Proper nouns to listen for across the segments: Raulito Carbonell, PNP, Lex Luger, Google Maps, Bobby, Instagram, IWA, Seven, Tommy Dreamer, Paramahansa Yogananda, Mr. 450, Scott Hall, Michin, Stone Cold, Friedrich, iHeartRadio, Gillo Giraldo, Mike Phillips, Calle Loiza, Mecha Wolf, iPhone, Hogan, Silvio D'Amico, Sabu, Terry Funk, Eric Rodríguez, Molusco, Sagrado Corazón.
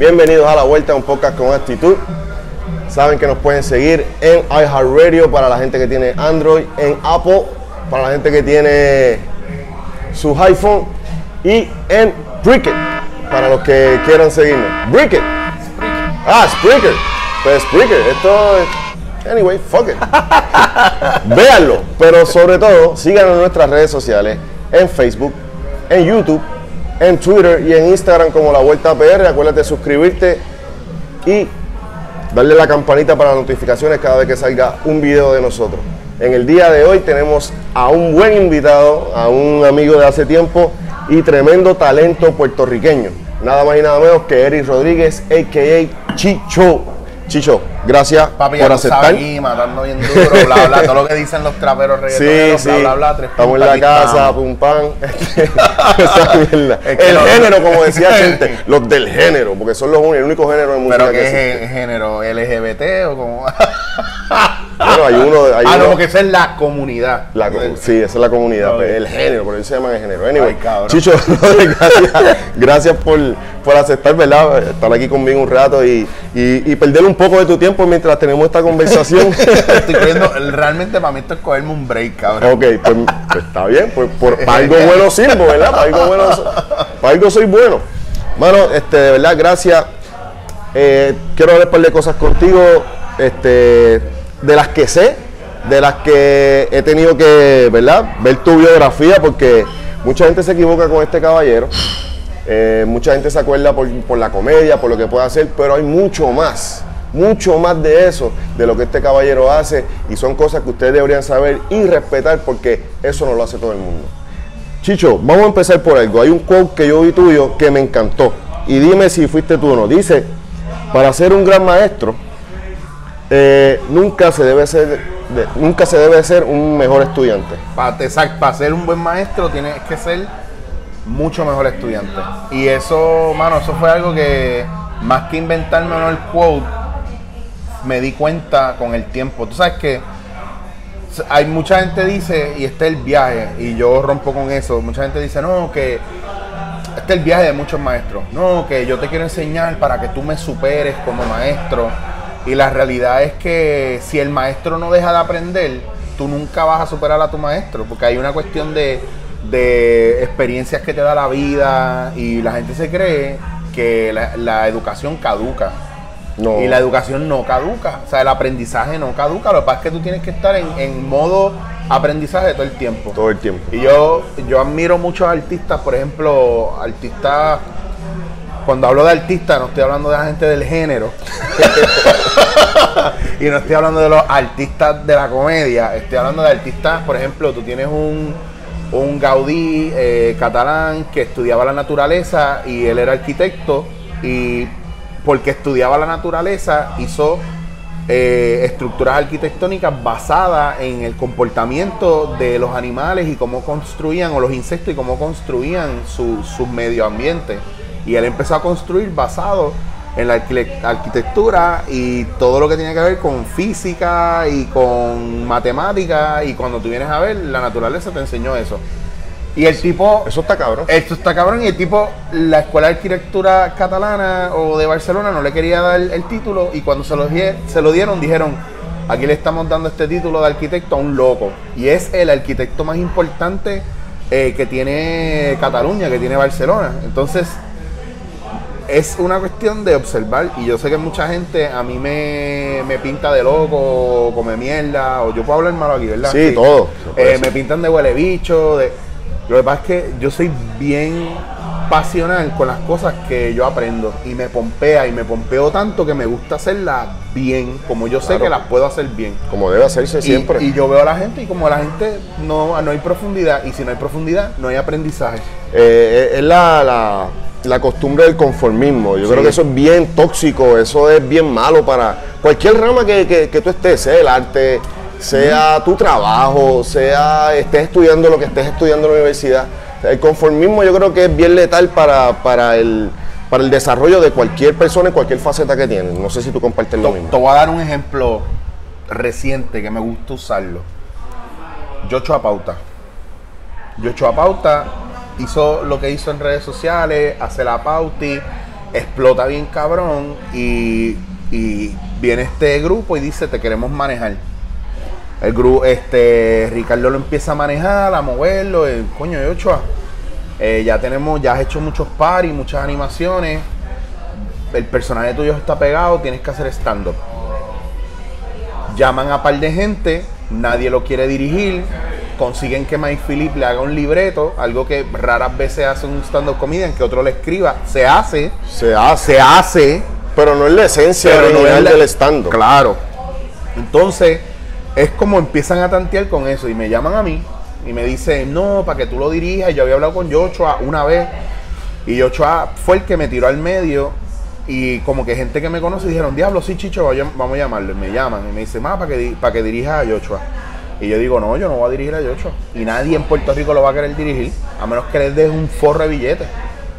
Bienvenidos a La Vuelta, un podcast con actitud. Saben que nos pueden seguir en iHeartRadio para la gente que tiene Android, en Apple para la gente que tiene su iPhone y en Brick It para los que quieran seguirnos. Brick It. Spreaker. Pues Spreaker, esto es... Anyway, fuck it. Véanlo, pero sobre todo, síganos en nuestras redes sociales, en Facebook, en YouTube, en Twitter y en Instagram como La Vuelta PR. Acuérdate de suscribirte y darle la campanita para las notificaciones cada vez que salga un video de nosotros. En el día de hoy tenemos a un buen invitado, a un amigo de hace tiempo y tremendo talento puertorriqueño. Nada más y nada menos que Eric Rodríguez, a.k.a. Chicho. Chicho, gracias por aceptar. Papi, aquí matando bien duro, bla, bla, todo lo que dicen los traperos reggaetoneros, sí, bla, sí. Bla, bla, bla, tres. Estamos en la casa, pum, pan. Esa mierda. Es que el género, como decía gente, los del género, porque son los el único género de música que existe. ¿Pero qué es género? ¿LGBT o como? Bueno, hay uno. No, porque esa es la comunidad. Sí, esa es la comunidad, no, el género, por eso se llaman el género. Anyway, ay, Chicho, gracias por aceptar, ¿verdad? Estar aquí conmigo un rato y perder un poco de tu tiempo mientras tenemos esta conversación. Estoy creyendo, realmente para mí esto es cogerme un break, cabrón. Ok, pues está bien, pues para algo bueno sirvo, ¿verdad? Para algo soy bueno. Mano, de verdad, gracias. Quiero hablar un par de cosas contigo, de las que sé, de las que he tenido que, ¿verdad?, ver tu biografía, porque mucha gente se equivoca con este caballero, mucha gente se acuerda por la comedia, por lo que puede hacer, pero hay mucho más de eso, de lo que este caballero hace, y son cosas que ustedes deberían saber y respetar, porque eso no lo hace todo el mundo. Chicho, vamos a empezar por algo. Hay un quote que yo vi tuyo que me encantó, y dime si fuiste tú o no. Dice, para ser un gran maestro, nunca se debe ser un mejor estudiante. Para ser un buen maestro tienes que ser mucho mejor estudiante. Y eso, mano, eso fue algo que, más que inventarme el quote, me di cuenta con el tiempo. Tú sabes que hay mucha gente dice, y este es el viaje, y yo rompo con eso. Mucha gente dice, no, que este es el viaje de muchos maestros. No, que yo te quiero enseñar para que tú me superes como maestro. Y la realidad es que si el maestro no deja de aprender, tú nunca vas a superar a tu maestro, porque hay una cuestión de experiencias que te da la vida, y la gente se cree que la educación caduca. No. Y la educación no caduca, o sea, el aprendizaje no caduca. Lo que pasa es que tú tienes que estar en modo aprendizaje todo el tiempo. Todo el tiempo. Y yo admiro muchos artistas, por ejemplo, cuando hablo de artistas, no estoy hablando de la gente del género. Y no estoy hablando de los artistas de la comedia. Estoy hablando de artistas, por ejemplo, tú tienes un Gaudí catalán que estudiaba la naturaleza y él era arquitecto. Y porque estudiaba la naturaleza, hizo estructuras arquitectónicas basadas en el comportamiento de los animales y cómo construían, o los insectos, y cómo construían sus medioambientes. Y él empezó a construir basado en la arquitectura y todo lo que tiene que ver con física y con matemática. Y cuando tú vienes a ver, la naturaleza te enseñó eso. Y el tipo... Eso está cabrón. Esto está cabrón. Y el tipo, la Escuela de Arquitectura Catalana o de Barcelona no le quería dar el título. Y cuando se lo dieron, dijeron, aquí le estamos dando este título de arquitecto a un loco. Y es el arquitecto más importante que tiene Cataluña, que tiene Barcelona. Entonces... es una cuestión de observar, y yo sé que mucha gente a mí me pinta de loco, come mierda, o yo puedo hablar malo aquí, ¿verdad? Sí, todo. Me pintan de huele bicho, Lo que pasa es que yo soy bien pasional con las cosas que yo aprendo, y me pompea, y me pompeo tanto que me gusta hacerlas bien, como yo sé que las puedo hacer bien. Como debe hacerse siempre. Y yo veo a la gente, y como a la gente no hay profundidad, y si no hay profundidad, no hay aprendizaje. Es la costumbre del conformismo. Yo creo que eso es bien tóxico, eso es bien malo para cualquier rama que tú estés, sea el arte, sea tu trabajo, sea estés estudiando lo que estés estudiando en la universidad. El conformismo yo creo que es bien letal para el desarrollo de cualquier persona en cualquier faceta que tiene. No sé si tú compartes lo mismo. Te voy a dar un ejemplo reciente que me gusta usarlo. Yoshua Pauta hizo lo que hizo en redes sociales, hace la Pauti, explota bien cabrón y viene este grupo y dice, te queremos manejar. El grupo, Ricardo lo empieza a manejar, a moverlo, coño, Yoshua, ya has hecho muchos paris, muchas animaciones, el personaje tuyo está pegado, tienes que hacer stand-up. Llaman a par de gente, nadie lo quiere dirigir, consiguen que Mike Phillips le haga un libreto, algo que raras veces hace un stand-up comedian, que otro le escriba, se hace, pero no es la esencia original del stand-up. Claro. Entonces, es como empiezan a tantear con eso y me llaman a mí y me dicen, no, para que tú lo dirijas. Y yo había hablado con Yoshua una vez y Yoshua fue el que me tiró al medio y como que gente que me conoce dijeron, diablo, sí, Chicho, vamos a llamarlo. Y me llaman y me dicen, ma, para que dirija a Yoshua. Y yo digo, no, yo no voy a dirigir a Yoshua y nadie en Puerto Rico lo va a querer dirigir a menos que le des un forro de billetes.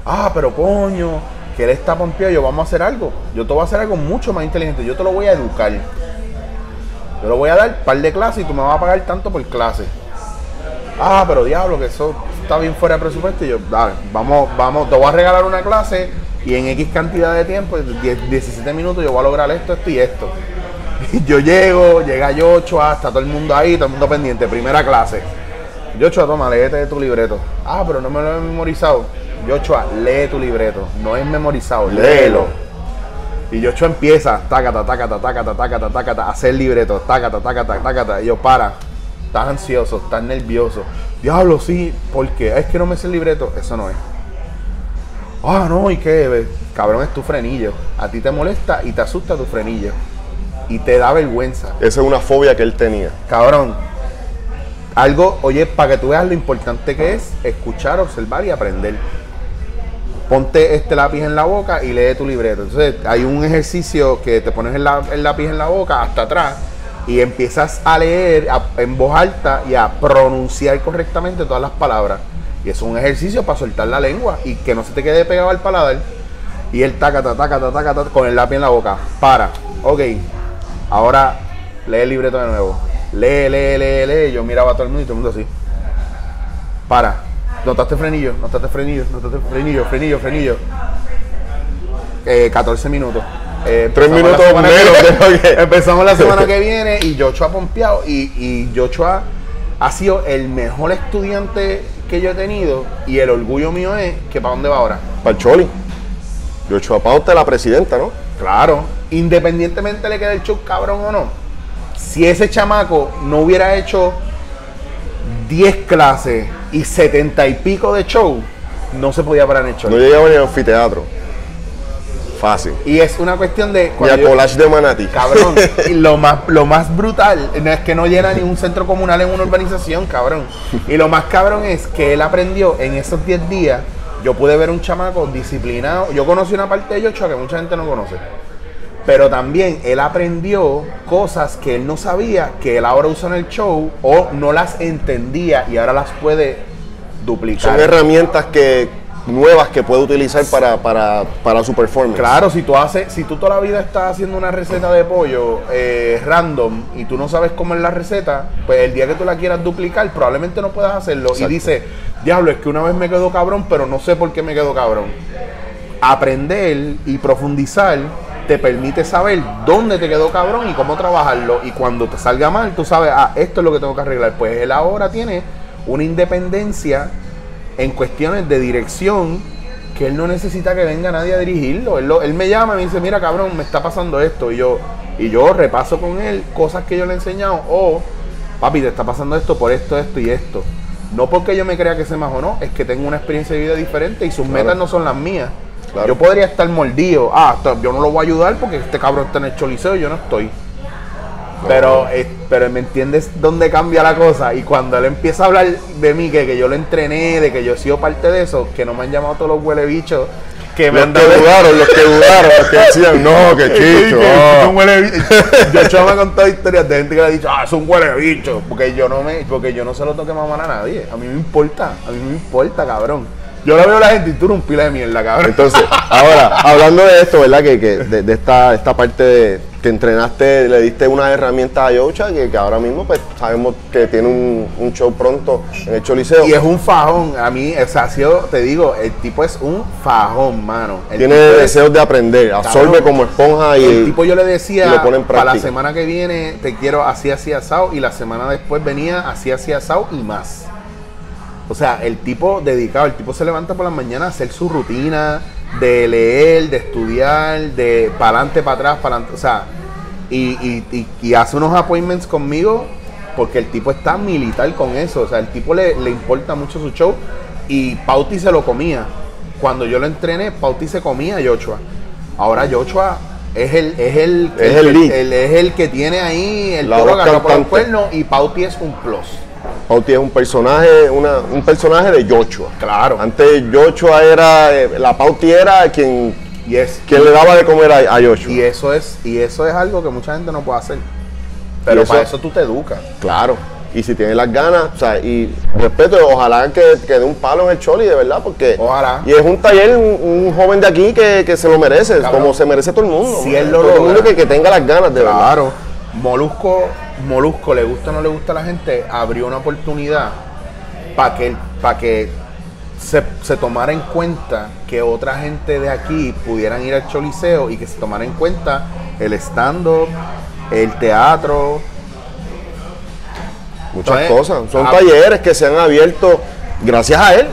Ah, pero coño, que él está pompeado. Yo, vamos a hacer algo. Yo te voy a hacer algo mucho más inteligente. Yo te lo voy a educar. Yo le voy a dar un par de clases y tú me vas a pagar tanto por clase. Ah, pero diablo, que eso está bien fuera de presupuesto. Y yo, dale, vamos, te voy a regalar una clase y en X cantidad de tiempo, 17 minutos, yo voy a lograr esto, esto y esto. Y yo llega Yoshua, está todo el mundo ahí, todo el mundo pendiente, primera clase. Yoshua, toma, léete tu libreto. Ah, pero no me lo he memorizado. Yoshua, lee tu libreto. No es memorizado, léelo. Y Yoshua empieza, tacata, tacata, tacata, tacata, tacata, a hacer libreto, tacata, tacata, tacata. Y yo, para, estás ansioso, estás nervioso. Diablo, sí, ¿por qué? Es que no me sé el libreto. Eso no es. Ah, no, ¿y qué? Cabrón, es tu frenillo. A ti te molesta y te asusta tu frenillo. Y te da vergüenza. Esa es una fobia que él tenía. Cabrón, algo, oye, para que tú veas lo importante que es escuchar, observar y aprender. Ponte este lápiz en la boca y lee tu libreto. Entonces hay un ejercicio que te pones el lápiz en la boca hasta atrás y empiezas a leer en voz alta y a pronunciar correctamente todas las palabras. Y eso es un ejercicio para soltar la lengua y que no se te quede pegado al paladar. Y él tacata, tacata, tacata con el lápiz en la boca. Para, ok, ahora lee el libreto de nuevo. Lee. Yo miraba a todo el mundo así. Para. Notaste frenillo. 14 minutos. 3 minutos menos. Empezamos la semana que viene y Yoshua ha pompeado. Y Yoshua ha sido el mejor estudiante que yo he tenido. Y el orgullo mío es que ¿para dónde va ahora? Para el Choli. Yoshua Pauta, la presidenta, ¿no? Claro. Independientemente le quede el show cabrón o no. Si ese chamaco no hubiera hecho 10 clases y 70 y pico de show, no se podía parar en el show. No llegaba ni al anfiteatro. Fácil. Y es una cuestión de... Y a collage de manatí. Cabrón, lo más brutal es que no llena ni un centro comunal en una urbanización, cabrón. Y lo más cabrón es que él aprendió en esos 10 días. Yo pude ver un chamaco disciplinado. Yo conocí una parte de Yoshua que mucha gente no conoce. Pero también él aprendió cosas que él no sabía, que él ahora usa en el show o no las entendía y ahora las puede duplicar. Son herramientas nuevas que puede utilizar para su performance. Claro, si tú toda la vida estás haciendo una receta de pollo random y tú no sabes cómo es la receta, pues el día que tú la quieras duplicar probablemente no puedas hacerlo. Exacto. Y dice, diablo, es que una vez me quedó cabrón, pero no sé por qué me quedó cabrón. Aprender y profundizar te permite saber dónde te quedó cabrón y cómo trabajarlo, y cuando te salga mal tú sabes, ah, esto es lo que tengo que arreglar. Pues él ahora tiene una independencia en cuestiones de dirección que él no necesita que venga nadie a dirigirlo. Él me llama y me dice, mira cabrón, me está pasando esto, y yo repaso con él cosas que yo le he enseñado. Oh, papi, te está pasando esto por esto, esto y esto. No porque yo me crea que sé más o no, es que tengo una experiencia de vida diferente y sus metas no son las mías. Claro. Yo podría estar mordido. Ah, yo no lo voy a ayudar porque este cabrón está en el choliseo y yo no estoy. No, pero ¿me entiendes dónde cambia la cosa? Y cuando él empieza a hablar de mí, que yo lo entrené, de que yo he sido parte de eso, que no me han llamado todos los huelebichos. Los que dudaron, los que decían, no, que Chicho. Yoshua me ha contado historias de gente que le ha dicho, ah, es un huelebicho. Porque yo no se lo toque mamar a nadie. A mí me importa, cabrón. Yo la veo a la gente y tú eres un pila de mierda, cabrón. Entonces, ahora, hablando de esto, ¿verdad? Que de esta parte de... Te entrenaste, le diste unas herramientas a Yoshua que ahora mismo pues sabemos que tiene un show pronto en el Choliseo. Y es un fajón, a mí, o sea, si yo te digo, el tipo es un fajón, mano. El tiene deseos de aprender, absorbe cabrón, como esponja y... El tipo yo le decía, para la semana que viene te quiero así asado, y la semana después venía así asado y más. O sea, el tipo dedicado, el tipo se levanta por las mañanas a hacer su rutina... de leer, de estudiar, de para adelante, para atrás, para adelante, o sea, y hace unos appointments conmigo porque el tipo está militar con eso, o sea, el tipo le importa mucho su show y Pauti se lo comía. Cuando yo lo entrené, Pauti se comía a Yoshua. Ahora Yoshua es el que tiene ahí el toro agarrado por el cuerno y Pauti es un plus. Pauti es un personaje, un personaje de Yoshua. Claro. Antes Yoshua era, la Pauti era quien le daba de comer a Yoshua. Y eso es algo que mucha gente no puede hacer. Pero para eso tú te educas. Claro. Y si tienes las ganas, o sea, y respeto, ojalá que dé un palo en el Choli, de verdad, porque... Ojalá. Y es un taller, un joven de aquí que se lo merece, claro, como se merece todo el mundo. Si él lo logra. Todo el mundo que tenga las ganas, de verdad. Claro. Molusco, le gusta o no le gusta a la gente, abrió una oportunidad para que se tomara en cuenta que otra gente de aquí pudieran ir al Choliseo y que se tomara en cuenta el stand-up, el teatro. Muchas cosas. Son talleres que se han abierto gracias a él.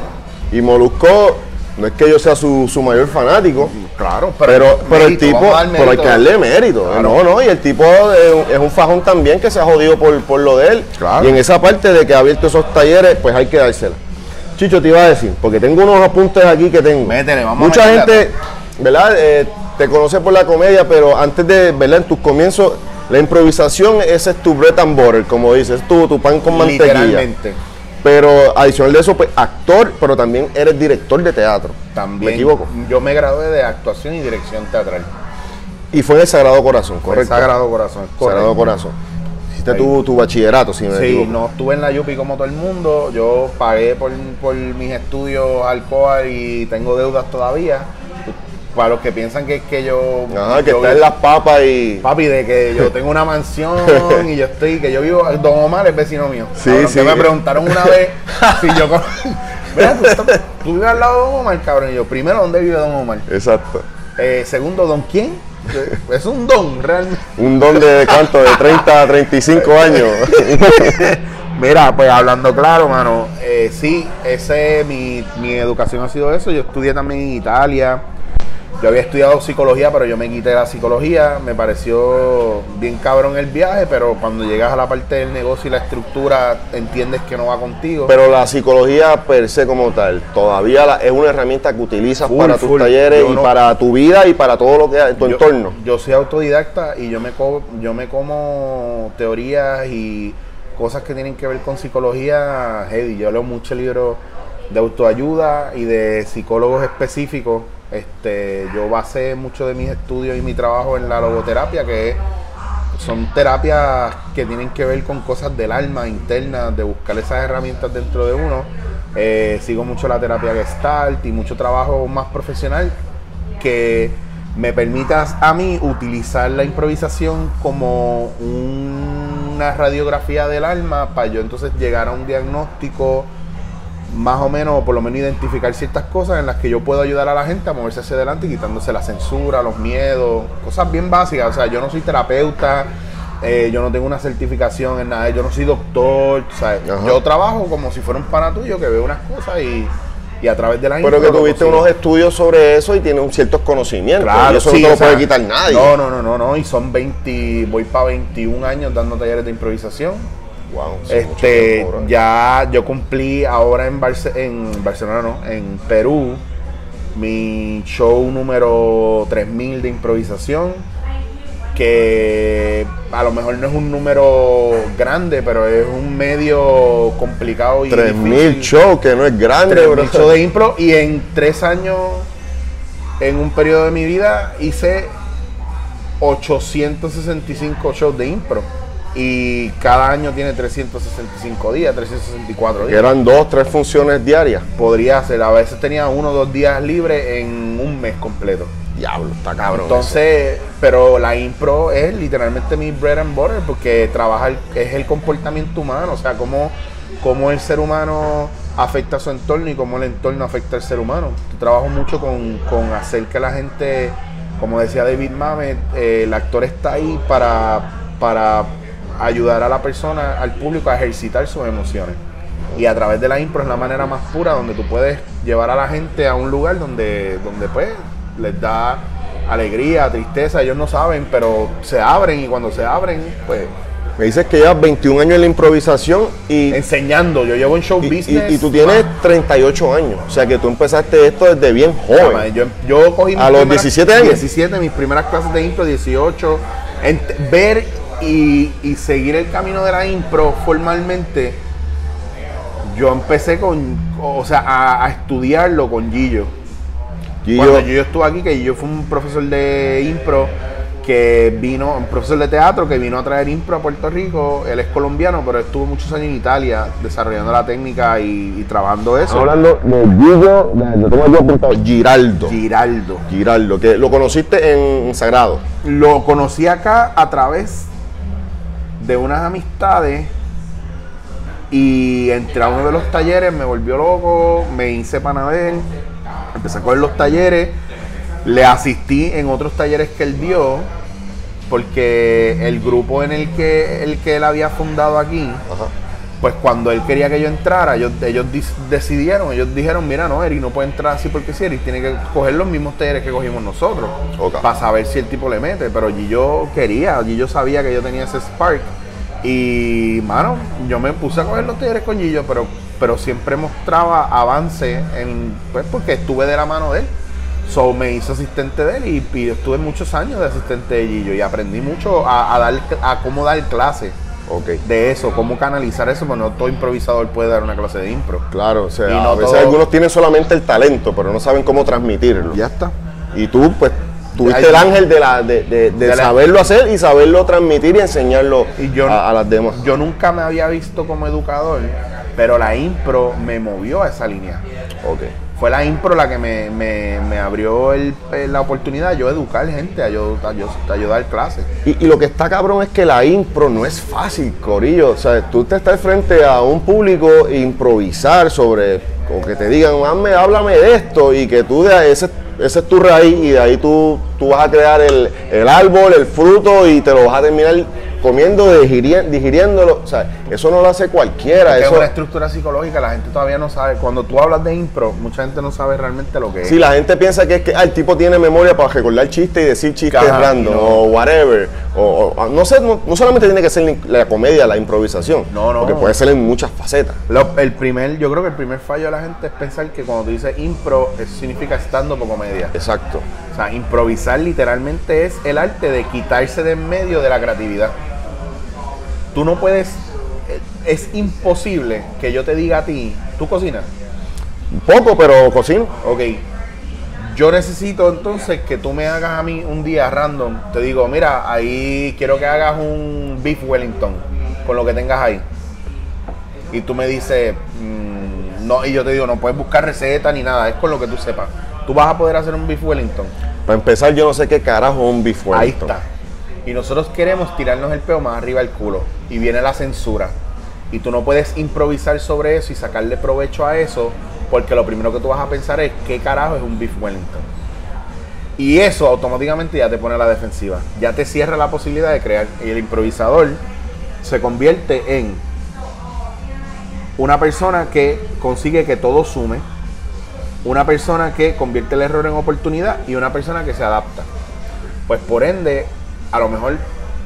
Y Molusco, no es que yo sea su mayor fanático. Claro, pero el tipo, pero hay que darle mérito. Claro. No, y el tipo es un fajón también que se ha jodido por lo de él. Claro. Y en esa parte de que ha abierto esos talleres, pues hay que dársela. Chicho, te iba a decir, porque tengo unos apuntes aquí que tengo. Métele, vamos. Mucha gente, ¿verdad? Te conoce por la comedia, pero antes de, ¿verdad? En tus comienzos, la improvisación, ese es tu bread and butter, como dices, tu pan con mantequilla. Literalmente. Pero adicional de eso, pues actor, pero también eres director de teatro. También. ¿Me equivoco? Yo me gradué de actuación y dirección teatral. Y fue en el Sagrado Corazón, ¿correcto? El Sagrado Corazón, correcto. Sagrado Corazón. Hiciste tu bachillerato, si me equivoco. Sí, no estuve en la Yupi como todo el mundo. Yo pagué por mis estudios al COA y tengo deudas todavía. Para los que piensan que es que yo... Ajá, que está en las papas y... Papi, de que yo tengo una mansión y que yo vivo... Don Omar es vecino mío. Sí, cabrón, sí. Me preguntaron una vez si yo... Mira, tú vives al lado de Don Omar, cabrón. Y yo, primero, ¿dónde vive Don Omar? Exacto. Segundo, ¿don quién? Es un don, realmente. Un don de cuánto, de 30 a 35 años. Mira, pues hablando claro, mano. Sí, mi educación ha sido eso. Yo estudié también en Italia. Yo había estudiado psicología, pero yo me quité la psicología. Me pareció bien cabrón el viaje, pero cuando llegas a la parte del negocio y la estructura, entiendes que no va contigo. Pero la psicología per se como tal, todavía es una herramienta que utilizas para tus talleres y para tu vida y para todo lo que es tu entorno. Yo soy autodidacta y yo me como teorías y cosas que tienen que ver con psicología heavy. Yo leo muchos libros de autoayuda y de psicólogos específicos. Yo basé mucho de mis estudios y mi trabajo en la logoterapia, que son terapias que tienen que ver con cosas del alma interna, de buscar esas herramientas dentro de uno. Sigo mucho la terapia Gestalt y mucho trabajo más profesional que me permitas a mí utilizar la improvisación como una radiografía del alma para yo entonces llegar a un diagnóstico más o menos, o por lo menos identificar ciertas cosas en las que yo puedo ayudar a la gente a moverse hacia adelante y quitándose la censura, los miedos, cosas bien básicas. O sea, yo no soy terapeuta, yo no tengo una certificación en nada, yo no soy doctor, ¿sabes? Yo trabajo como si fuera un pana tuyo que ve unas cosas y a través de la gente. Pero que tuviste unos estudios sobre eso y tienes ciertos conocimientos. Claro, y eso sí, no te lo puede quitar nadie. No, y son 20, voy para 21 años dando talleres de improvisación. Wow, sí, ya yo cumplí ahora en Barcelona, no, en Perú, mi show número 3000 de improvisación, que a lo mejor no es un número grande, pero es un medio complicado y 3000 shows, que no es grande, 3000 shows de impro, y en 3 años, en un periodo de mi vida, hice 865 shows de impro. y cada año tiene 365 días, 364 días. Que eran 2 o 3 funciones diarias. Podría ser, a veces tenía 1 o 2 días libres en un mes completo. Diablo, está cabrón. Entonces, eso. Pero la impro es literalmente mi bread and butter, porque trabaja es el comportamiento humano, o sea, cómo el ser humano afecta a su entorno y cómo el entorno afecta al ser humano. Yo trabajo mucho con hacer que la gente, como decía David Mamet, el actor está ahí para ayudar a la persona, al público, a ejercitar sus emociones. Y a través de la impro es la manera más pura donde tú puedes llevar a la gente a un lugar donde pues les da alegría, tristeza, ellos no saben, pero se abren, y cuando se abren, pues... Me dices que llevas 21 años en la improvisación y... Enseñando, yo llevo en show business... Y tú tienes 38 años, o sea que tú empezaste esto desde bien joven. Madre, yo cogí... A los 17 años. 17, mis primeras clases de impro, 18. Ver y seguir el camino de la impro formalmente, yo empecé a estudiarlo con Gillo. Cuando yo estuve aquí, que yo fui un profesor de impro que vino, un profesor de teatro que vino a traer impro a Puerto Rico. Él es colombiano, pero estuvo muchos años en Italia desarrollando la técnica y trabajando eso. Hablando de Gillo, Giraldo, que lo conociste en Sagrado. Lo conocí acá a través de unas amistades. Y entré a uno de los talleres, me volvió loco, me hice pana de él. Empecé a coger los talleres, le asistí en otros talleres que él dio, porque el grupo en el que él había fundado aquí, pues cuando él quería que yo entrara, ellos dijeron, mira, no, Eric no puede entrar así porque sí, Eric tiene que coger los mismos talleres que cogimos nosotros, para saber si el tipo le mete, pero Gillo sabía que yo tenía ese spark, y mano, yo me puse a coger los talleres con Gillo, pero siempre mostraba avance, pues porque estuve de la mano de él. So me hice asistente de él y estuve muchos años de asistente de Gillo y aprendí mucho a cómo dar clases de eso, cómo canalizar eso, porque no todo improvisador puede dar una clase de impro. Claro, o sea, a veces algunos tienen solamente el talento, pero no saben cómo transmitirlo. Ya está. Y tú, pues, tuviste el ángel de saberlo hacer y saberlo transmitir y enseñarlo a las demás. Yo nunca me había visto como educador, pero la impro me movió a esa línea. Fue la impro la que me abrió la oportunidad de yo educar gente, a yo dar clases. Y lo que está cabrón es que la impro no es fácil, corillo. O sea, tú te estás frente a un público e improvisar sobre, o que te digan, háblame de esto, y que tú de ese es tu raíz, y de ahí tú vas a crear el árbol, el fruto, y te lo vas a terminar comiendo, digiriéndolo. O sea, eso no lo hace cualquiera. Porque eso es una estructura psicológica, la gente todavía no sabe. Cuando tú hablas de impro, mucha gente no sabe realmente lo que es. Sí, la gente piensa que es que el tipo tiene memoria para recordar chistes y decir chistes random, o whatever. O no sé, no solamente tiene que ser la comedia, la improvisación. No. Porque puede ser en muchas facetas. Yo creo que el primer fallo de la gente es pensar que cuando tú dices impro, eso significa stand-up o comedia. Exacto. O sea, improvisar literalmente es el arte de quitarse de en medio de la creatividad. Tú no puedes, es imposible que yo te diga a ti, ¿tú cocinas? Poco, pero cocino. Yo necesito entonces que tú me hagas a mí un día random, te digo, mira, ahí quiero que hagas un beef wellington con lo que tengas ahí. Y tú me dices, no, y yo te digo, no puedes buscar receta ni nada, es con lo que tú sepas. Tú vas a poder hacer un beef wellington. Para empezar, yo no sé qué carajo es un beef wellington. Ahí está. Y nosotros queremos tirarnos el peo más arriba del culo. Y viene la censura. Y tú no puedes improvisar sobre eso y sacarle provecho a eso, porque lo primero que tú vas a pensar es ¿qué carajo es un beef wellington? Y eso automáticamente ya te pone a la defensiva. Ya te cierra la posibilidad de crear. Y el improvisador se convierte en una persona que consigue que todo sume, una persona que convierte el error en oportunidad y una persona que se adapta. Pues por ende, a lo mejor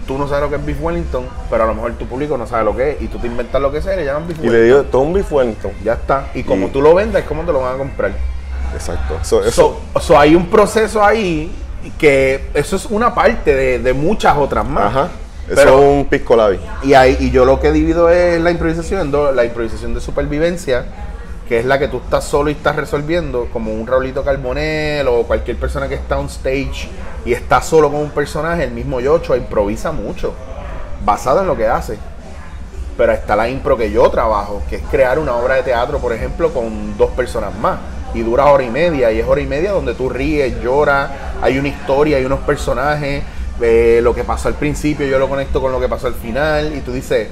tú no sabes lo que es beef wellington, pero a lo mejor tu público no sabe lo que es y tú te inventas lo que sea y le llaman beef wellington. Y le digo, todo un beef wellington. Ya está. Y como tú lo vendas, es como te lo van a comprar. Exacto. So hay un proceso ahí que eso es una parte de muchas otras más. Eso es un pisco labi. Y yo lo que divido es la improvisación, la improvisación de supervivencia, que es la que tú estás solo y estás resolviendo, como un Raulito Carbonell o cualquier persona que está on stage y está solo con un personaje. El mismo Yoshua improvisa mucho. basada en lo que hace. Pero está la impro que yo trabajo, que es crear una obra de teatro, por ejemplo, con dos personas más. Y dura hora y media, y es hora y media donde tú ríes, lloras, hay una historia, hay unos personajes, lo que pasó al principio yo lo conecto con lo que pasó al final, y tú dices,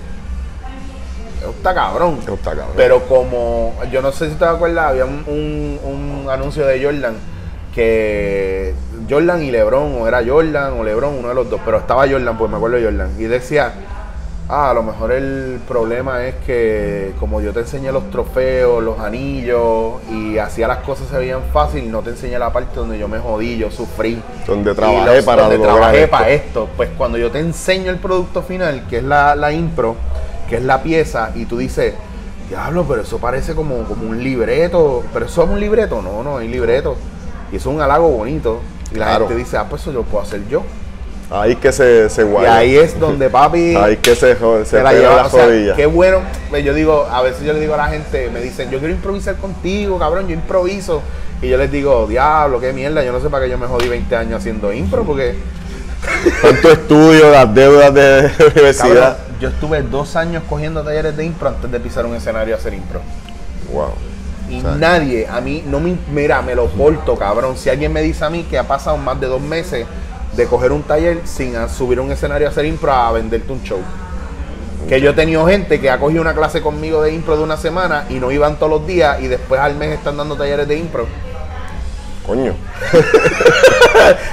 está cabrón. Está cabrón. Pero como, yo no sé si te acuerdas, había un anuncio de Jordan, que Jordan y LeBron, o era Jordan o LeBron, uno de los dos, pero estaba Jordan, pues me acuerdo de Jordan, y decía, a lo mejor el problema es que como yo te enseñé los trofeos, los anillos y hacía las cosas se veían fácil, no te enseñé la parte donde yo me jodí, yo sufrí. Donde trabajé para donde trabajé esto. Para esto. Pues cuando yo te enseño el producto final, que es la impro, que es la pieza, y tú dices, diablo, pero eso parece como un libreto. ¿Pero eso es un libreto? No, no hay libreto. Y eso es un halago bonito. Y la gente dice, pues eso lo puedo hacer yo. Ahí que se guaya. Y ahí es donde papi. Ahí que se la lleva la jodilla. O sea, qué bueno. Yo digo, a veces yo le digo a la gente, me dicen, yo quiero improvisar contigo, cabrón, yo improviso. Y yo les digo, diablo, qué mierda, yo no sé para qué yo me jodí 20 años haciendo impro, porque. Tanto estudio, las deudas de universidad. Cabrón, yo estuve 2 años cogiendo talleres de impro antes de pisar un escenario a hacer impro. Wow. Y o sea, nadie, a mí, no me. Mira, me lo porto, cabrón. Si alguien me dice a mí que ha pasado más de 2 meses. De coger un taller sin subir a un escenario a hacer impro a venderte un show. Que yo he tenido gente que ha cogido una clase conmigo de impro de una semana y no iban todos los días y después al mes están dando talleres de impro. Coño.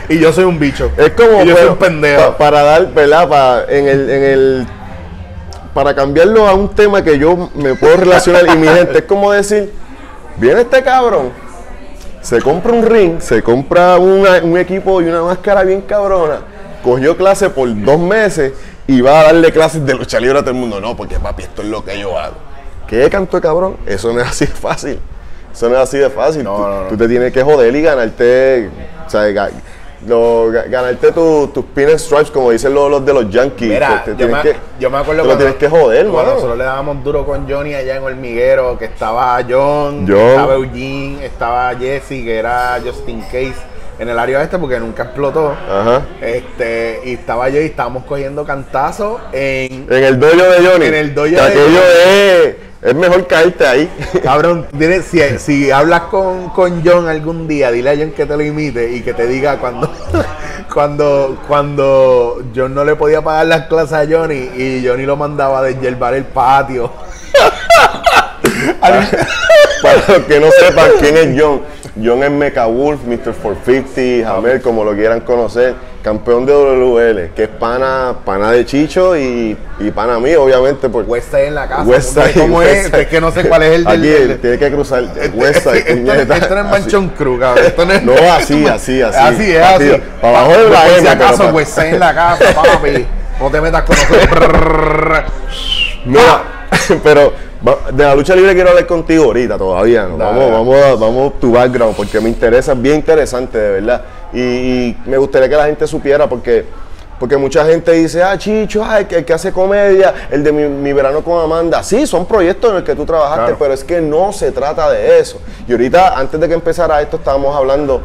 Y yo soy un bicho. Es como yo soy un pendejo. Para dar, ¿verdad? Para cambiarlo a un tema que yo me puedo relacionar y mi gente, es como decir, viene este cabrón. Se compra un ring, se compra un equipo y una máscara bien cabrona. Cogió clase por 2 meses y va a darle clases de lucha libre a todo el mundo. No, porque papi, esto es lo que yo hago. ¿Qué canto de cabrón? Eso no es así de fácil. Eso no es así de fácil. No, no. Tú te tienes que joder y ganarte, o sea, ganarte tus pin and stripes, como dicen los de los Yankees. Mira, yo me acuerdo cuando, tienes que joder, cuando nosotros le dábamos duro con Johnny allá en Hormiguero, que estaba John. Estaba Eugene, estaba Jesse, que era Justin Case, en el área este porque nunca explotó. Ajá. Y estaba yo y estábamos cogiendo cantazos en el dojo de Johnny. En el dojo de aquello es mejor caerte ahí. Cabrón, dile, si hablas con John algún día, dile a John que te lo imite y que te diga cuando John no le podía pagar las clases a Johnny y Johnny lo mandaba a deshiervar el patio. Para los que no sepan quién es John, John es Mecha Wolf, Mr. 450, Jamel, como lo quieran conocer, campeón de WWL, que es pana de Chicho y pana mío, obviamente. Por Westside en la casa. Westside, ¿cómo es? Es que no sé cuál es el del... Aquí tiene que cruzar Westside. Esto no es Manchón Cruz, cabrón. Esto no, es... no, así. Así es, así. Para abajo de la M. Si acaso, Westside en la casa, papi. No te metas con nosotros. No, pero... De la lucha libre quiero hablar contigo ahorita todavía, ¿no? Vamos tu background, porque me interesa, bien interesante, de verdad. Y me gustaría que la gente supiera, porque mucha gente dice, Chicho, el que hace comedia, el de mi verano con Amanda. Sí, son proyectos en los que tú trabajaste, claro. Pero es que no se trata de eso. Y ahorita, antes de que empezara esto, estábamos hablando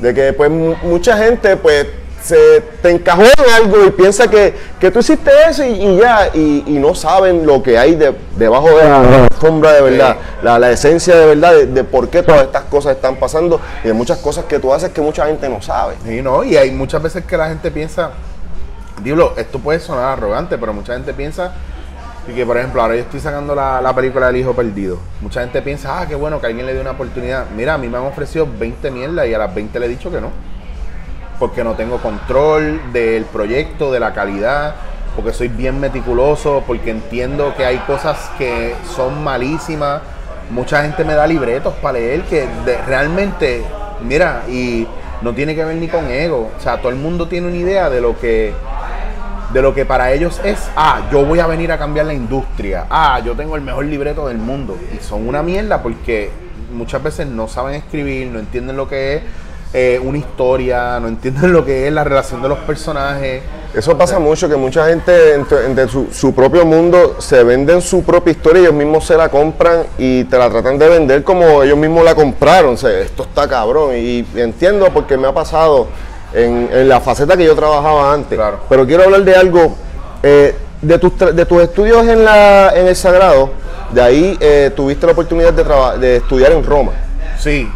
de que pues mucha gente pues se te encajó en algo y piensa que tú hiciste eso y ya, y no saben lo que hay debajo de la sombra de verdad, la esencia de verdad de por qué todas estas cosas están pasando y de muchas cosas que tú haces que mucha gente no sabe. Sí, no, y hay muchas veces que la gente piensa, diablo, esto puede sonar arrogante, pero mucha gente piensa que, por ejemplo, ahora yo estoy sacando la película del Hijo Perdido. Mucha gente piensa, qué bueno que alguien le dio una oportunidad. Mira, a mí me han ofrecido 20 mierdas y a las 20 le he dicho que no. Porque no tengo control del proyecto, de la calidad, porque soy bien meticuloso, porque entiendo que hay cosas que son malísimas. Mucha gente me da libretos para leer que realmente, mira, y no tiene que ver ni con ego. O sea, todo el mundo tiene una idea de lo que para ellos es, yo voy a venir a cambiar la industria, yo tengo el mejor libreto del mundo. Y son una mierda porque muchas veces no saben escribir, no entienden lo que es una historia, no entienden lo que es la relación de los personajes. Eso pasa mucho, que mucha gente de su propio mundo se venden su propia historia, ellos mismos se la compran y te la tratan de vender como ellos mismos la compraron. O sea, esto está cabrón y entiendo porque me ha pasado en la faceta que yo trabajaba antes. Claro. Pero quiero hablar de algo de tus estudios en el Sagrado, de ahí tuviste la oportunidad de estudiar en Roma. Sí.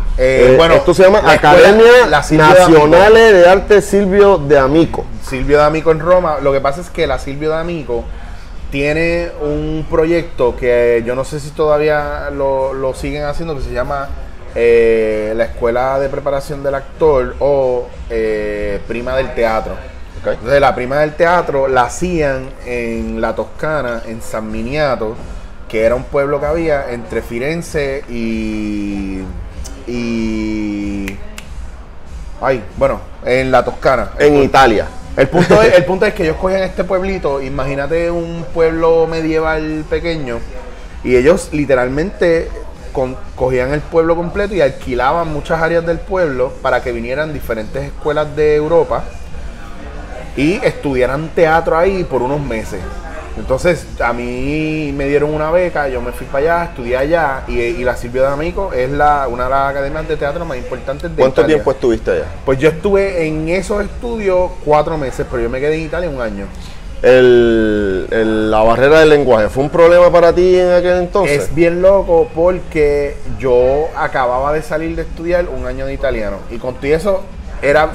Bueno, esto se llama Academia Nacional de Arte Silvio D'Amico. Silvio D'Amico en Roma. Lo que pasa es que la Silvio D'Amico tiene un proyecto que yo no sé si todavía lo siguen haciendo, que se llama la Escuela de Preparación del Actor o Prima del Teatro. Okay. Entonces la Prima del Teatro la hacían en la Toscana, en San Miniato, que era un pueblo que había entre Firenze y en la Toscana. En Italia. El punto es que ellos cogían este pueblito, imagínate un pueblo medieval pequeño, y ellos literalmente cogían el pueblo completo y alquilaban muchas áreas del pueblo para que vinieran diferentes escuelas de Europa y estudiaran teatro ahí por unos meses. Entonces a mí me dieron una beca, yo me fui para allá, estudié allá, y la Silvio D'Amico es una de las academias de teatro más importantes de Italia. ¿Cuánto tiempo estuviste allá? Pues yo estuve en esos estudios 4 meses, pero yo me quedé en Italia 1 año. La barrera del lenguaje, ¿fue un problema para ti en aquel entonces? Es bien loco porque yo acababa de salir de estudiar 1 año de italiano, y con todo eso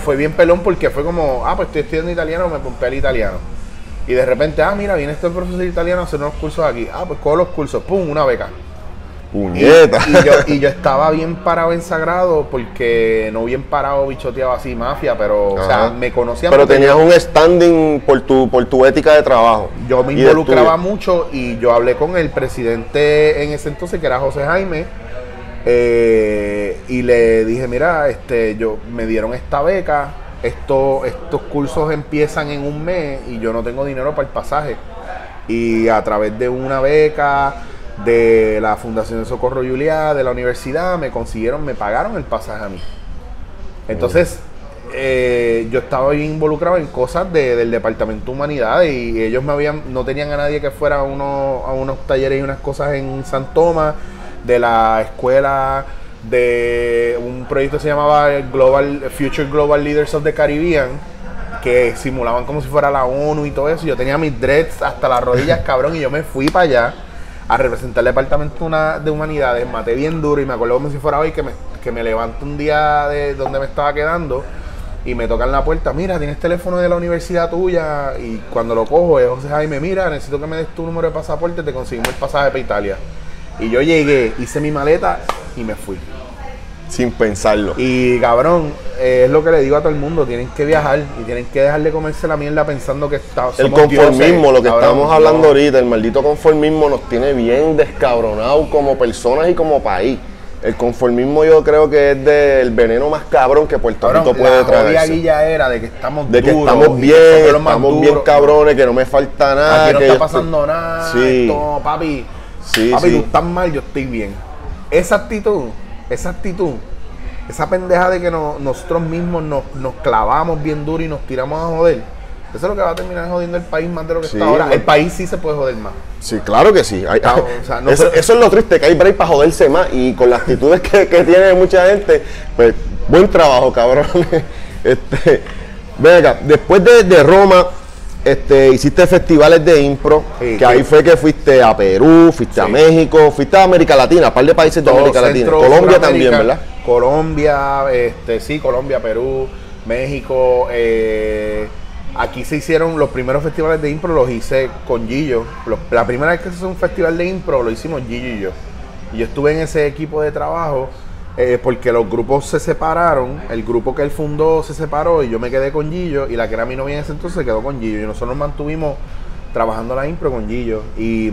fue bien pelón porque fue como, pues estoy estudiando italiano, me pompé el italiano. Y de repente, mira, viene este profesor italiano a hacer unos cursos aquí. Pues cojo los cursos, ¡pum!, una beca. ¡Puñeta! Y yo estaba bien parado en Sagrado, porque no bien parado, bichoteado así, mafia, pero, ajá, o sea, me conocían. Pero tenías un standing por tu ética de trabajo. Yo me involucraba mucho, y yo hablé con el presidente en ese entonces, que era José Jaime, y le dije, mira, me dieron esta beca. Estos cursos empiezan en 1 mes y yo no tengo dinero para el pasaje. Y a través de una beca de la Fundación de Socorro Juliá, de la universidad, me pagaron el pasaje a mí. Entonces, yo estaba involucrado en cosas del Departamento de Humanidades, y ellos no tenían a nadie que fuera a unos talleres y unas cosas en San Tomás, de la escuela, de un proyecto que se llamaba Future Global Leaders of the Caribbean, que simulaban como si fuera la ONU y todo eso. Yo tenía mis dreads hasta las rodillas, cabrón, y yo me fui para allá a representar el Departamento de Humanidades. Maté bien duro, y me acuerdo como si fuera hoy que me levanto un día de donde me estaba quedando y me tocan la puerta. Mira, tienes teléfono de la universidad tuya. Y cuando lo cojo es José Jaime. Mira, necesito que me des tu número de pasaporte, te conseguimos el pasaje para Italia. Y yo llegué, hice mi maleta y me fui. Sin pensarlo. Y cabrón, es lo que le digo a todo el mundo: tienen que viajar y tienen que dejar de comerse la mierda pensando que estamos. El conformismo, dioses, lo que cabrón, estamos hablando ahorita, el maldito conformismo nos tiene bien descabronados como personas y como país. El conformismo yo creo que es del veneno más cabrón que Puerto Rico puede traer. La guilla era de que estamos duros. De que estamos bien, estamos bien cabrones, que no me falta nada. Aquí no está pasando nada. Sí. Esto, papi. Sí, papi, sí. Tú estás mal, yo estoy bien. Esa actitud, esa pendeja de que nosotros mismos nos clavamos bien duro y nos tiramos a joder, eso es lo que va a terminar jodiendo el país más de lo que está ahora. El país sí se puede joder más. Sí, claro que sí. Eso es lo triste, que hay break para joderse más, y con las actitudes que tiene mucha gente, pues buen trabajo, cabrón. Venga, después de Roma, hiciste festivales de impro, sí, que ahí fue que fuiste a Perú, fuiste a México, fuiste a América Latina, un par de países de América Latina, Colombia también, ¿verdad? Colombia, Colombia, Perú, México. Aquí se hicieron los primeros festivales de impro, los hice con Gillo. La primera vez que se hizo un festival de impro lo hicimos Gillo y yo. Y yo estuve en ese equipo de trabajo, porque los grupos se separaron, el grupo que él fundó se separó y yo me quedé con Gillo, y la que era mi novia en ese entonces se quedó con Gillo, y nosotros nos mantuvimos trabajando la impro con Gillo, y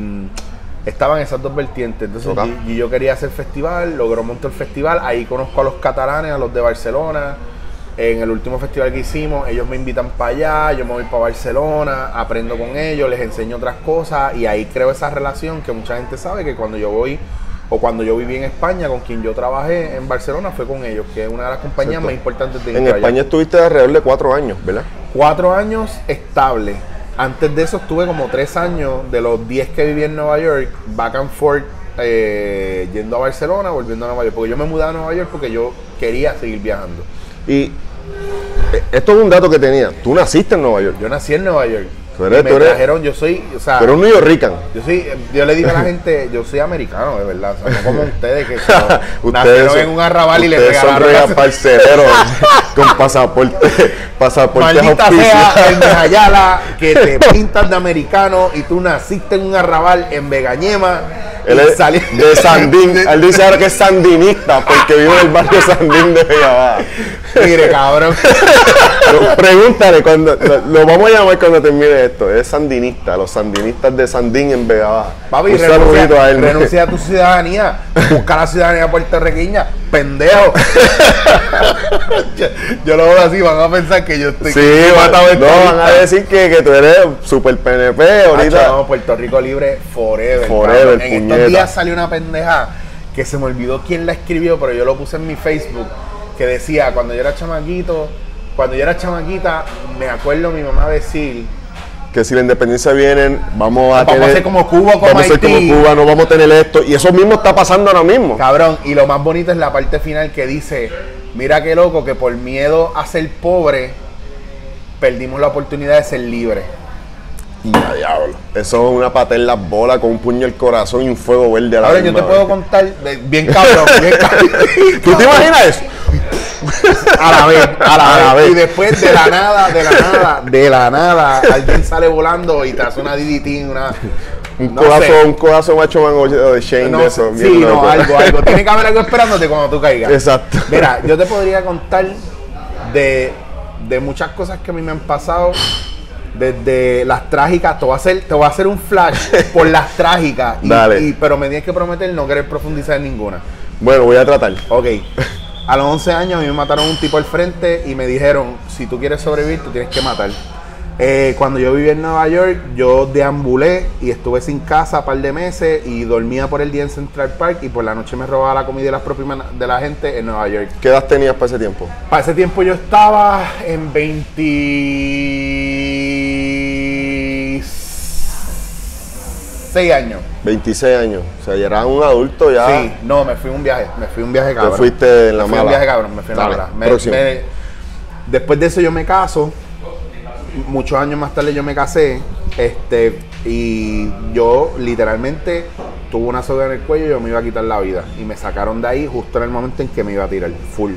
estaban esas dos vertientes. Entonces Gillo quería hacer festival, logró montar el festival, ahí conozco a los catalanes, a los de Barcelona. En el último festival que hicimos, ellos me invitan para allá, yo me voy para Barcelona, aprendo con ellos, les enseño otras cosas, y ahí creo esa relación que mucha gente sabe que cuando yo voy, o cuando yo viví en España, con quien yo trabajé en Barcelona, fue con ellos, que es una de las compañías más importantes de España. En España estuviste alrededor de 4 años, ¿verdad? 4 años estable. Antes de eso estuve como 3 años, de los 10 que viví en Nueva York, back and forth, yendo a Barcelona, volviendo a Nueva York, porque yo me mudé a Nueva York porque yo quería seguir viajando. Y esto es un dato que tenía, tú naciste en Nueva York. Yo nací en Nueva York. Me trajeron, yo soy, o sea, pero un neoyorrican. Yo le digo a la gente, yo soy americano, de verdad, o sea, no como ustedes que nacieron en un arrabal y les regalaron. Ustedes son parcereros con pasaporte maldita sea el de Ayala, que te pintan de americano y tú naciste en un arrabal en Vegañema. De Sandín, él dice ahora que es sandinista porque vive en el barrio Sandín de Villabá. Mire, cabrón. Pregúntale, cuando lo vamos a llamar cuando termine esto. Es sandinista, los sandinistas de Sandín en Villabá. Papi, renuncia a tu ciudadanía. Busca la ciudadanía puertorriqueña, pendejo. Yo lo veo así, van a pensar que yo estoy. Sí, van a decir que tú eres super PNP ahorita. No, Puerto Rico libre forever. Forever, en estos días salió una pendeja que se me olvidó quién la escribió, pero yo lo puse en mi Facebook, que decía, cuando yo era chamaquita, me acuerdo mi mamá decir que si la independencia viene, vamos a ser como Cuba, no vamos a tener esto, y eso mismo está pasando ahora mismo. Cabrón, y lo más bonito es la parte final que dice, mira qué loco que por miedo a ser pobre, perdimos la oportunidad de ser libres. Y a diablo, eso es una patada en las bolas con un puño al corazón y un fuego verde a la vez. Ahora yo te puedo contar, bien cabrón. ¿Tú te imaginas eso? A la vez. Y después de la nada, alguien sale volando y te hace una DDT, un codazo macho mango de Shane, no, eso. Sí, no, algo. Tiene que haber algo esperándote cuando tú caigas. Exacto. Mira, yo te podría contar de muchas cosas que a mí me han pasado. Desde las trágicas, te voy a hacer un flash por las trágicas. Pero me tienes que prometer no querer profundizar en ninguna. Bueno, voy a tratar. Ok. A los 11 años a mí me mataron un tipo al frente y me dijeron, si tú quieres sobrevivir, tú tienes que matar. Cuando yo vivía en Nueva York, yo deambulé y estuve sin casa un par de meses y dormía por el día en Central Park y por la noche me robaba la comida y las propinas de la gente en Nueva York. ¿Qué edad tenías para ese tiempo? Para ese tiempo yo estaba en 26 años. 26 años, o sea, ya eras un adulto ya. Sí, no, me fui un viaje cabrón. Te fuiste en la mala. Me fui en la mala. Después de eso yo me caso. Muchos años más tarde yo me casé, y yo literalmente tuve una soga en el cuello y yo me iba a quitar la vida. Y me sacaron de ahí justo en el momento en que me iba a tirar, full.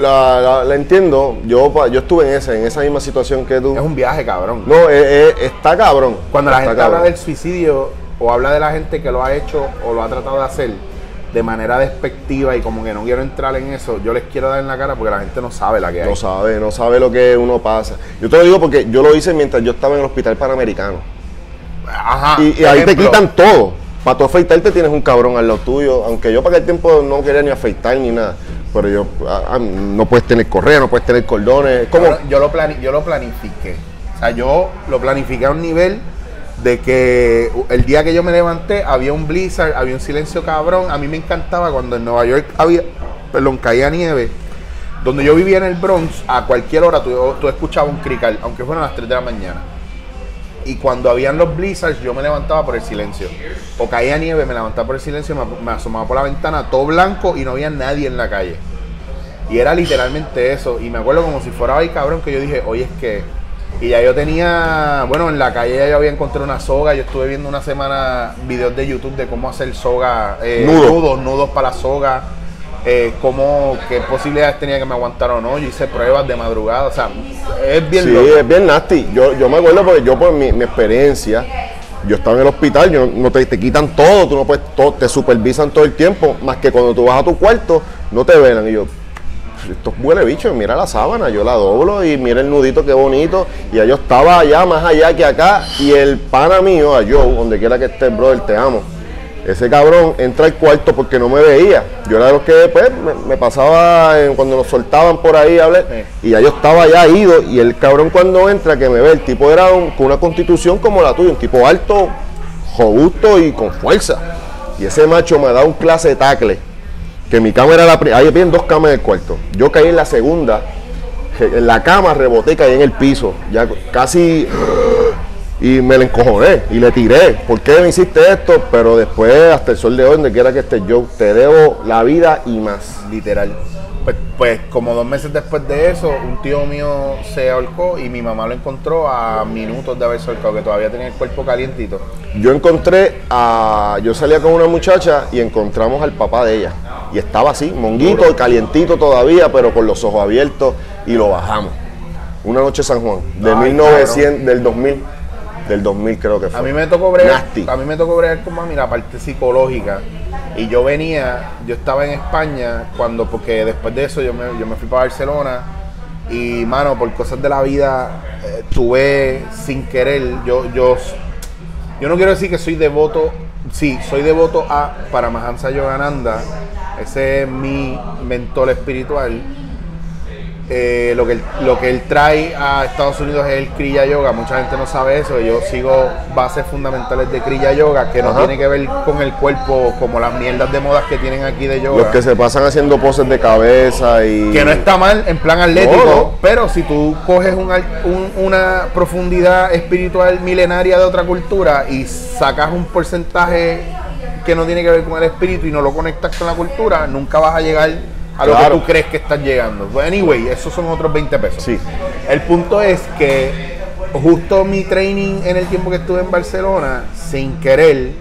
La entiendo, yo estuve en esa misma situación que tú. Es un viaje, cabrón. No, está cabrón. Cuando la gente habla del suicidio o habla de la gente que lo ha hecho o lo ha tratado de hacer de manera despectiva y como que no quiero entrar en eso, yo les quiero dar en la cara porque la gente no sabe la que hay. No sabe lo que uno pasa. Yo te lo digo porque yo lo hice mientras yo estaba en el hospital panamericano. Ajá. Y ahí te quitan todo. Para tú afeitarte tienes un cabrón al lado tuyo, aunque yo para aquel tiempo no quería ni afeitar ni nada. Pero yo, no puedes tener correa, no puedes tener cordones. ¿Cómo? Ahora, yo lo planifiqué. O sea, yo lo planifiqué a un nivel de que el día que yo me levanté había un blizzard, había un silencio cabrón. A mí me encantaba cuando en Nueva York caía nieve. Donde yo vivía en el Bronx, a cualquier hora tú escuchabas un crical, aunque fueran las 3 de la mañana. Y cuando habían los blizzards, yo me levantaba por el silencio. O caía nieve, me levantaba por el silencio, me asomaba por la ventana, todo blanco y no había nadie en la calle. Y era literalmente eso. Y me acuerdo como si fuera hoy, cabrón, que yo dije, hoy es que... Y ya yo tenía, bueno, en la calle ya yo había encontrado una soga. Yo estuve viendo una semana videos de YouTube de cómo hacer soga, nudos para la soga, qué posibilidades tenía que me aguantar o no. Yo hice pruebas de madrugada, o sea, es bien loco. Sí, es bien nasty. Yo me acuerdo porque yo por mi experiencia, yo estaba en el hospital, te quitan todo, tú no puedes, te supervisan todo el tiempo, más que cuando tú vas a tu cuarto, no te velan. Y yo, esto huele bicho, mira la sábana, yo la doblo y mira el nudito, qué bonito. Y yo estaba allá, más allá que acá. Y el pana mío, a Joe, donde quiera que esté, brother, te amo. Ese cabrón entra al cuarto porque no me veía. Yo era de los que después me pasaba cuando nos soltaban por ahí, y ya yo estaba allá ido. Y el cabrón cuando entra, que me ve, el tipo era con una constitución como la tuya, un tipo alto, robusto y con fuerza. Y ese macho me da un clase de tacle. Que mi cama era la primera, ahí había 2 camas en el cuarto. Yo caí en la segunda, en la cama reboté, caí en el piso, ya casi, Y me le encojoné y le tiré. ¿Por qué me hiciste esto? Pero después, hasta el sol de hoy, donde quiera que esté yo, te debo la vida y más. Literal. Pues como 2 meses después de eso, un tío mío se ahorcó y mi mamá lo encontró a minutos de haberse ahorcado, que todavía tenía el cuerpo calientito. Yo salía con una muchacha y encontramos al papá de ella. Y estaba así, monguito y calientito todavía, pero con los ojos abiertos, y lo bajamos. Una noche San Juan, de 1900, del 2000. Del 2000 creo que fue. A mí me tocó bregar con mami la parte psicológica. Y yo estaba en España cuando, porque después de eso yo me fui para Barcelona. Y mano, por cosas de la vida, tuve sin querer. Yo no quiero decir que soy devoto. Sí, soy devoto a Paramahansa Yogananda. Ese es mi mentor espiritual. Lo que él trae a Estados Unidos es el Kriya Yoga. Mucha gente no sabe eso. Yo sigo bases fundamentales de Kriya Yoga, que no tiene que ver con el cuerpo, como las mierdas de modas que tienen aquí de yoga. Los que se pasan haciendo poses de cabeza y... Que no está mal en plan atlético, no. Pero si tú coges una profundidad espiritual milenaria de otra cultura y sacas un porcentaje que no tiene que ver con el espíritu y no lo conectas con la cultura, nunca vas a llegar... a lo claro. que tú crees que estás llegando. Anyway, esos son otros 20 pesos. Sí. El punto es que justo mi training en el tiempo que estuve en Barcelona, sin querer,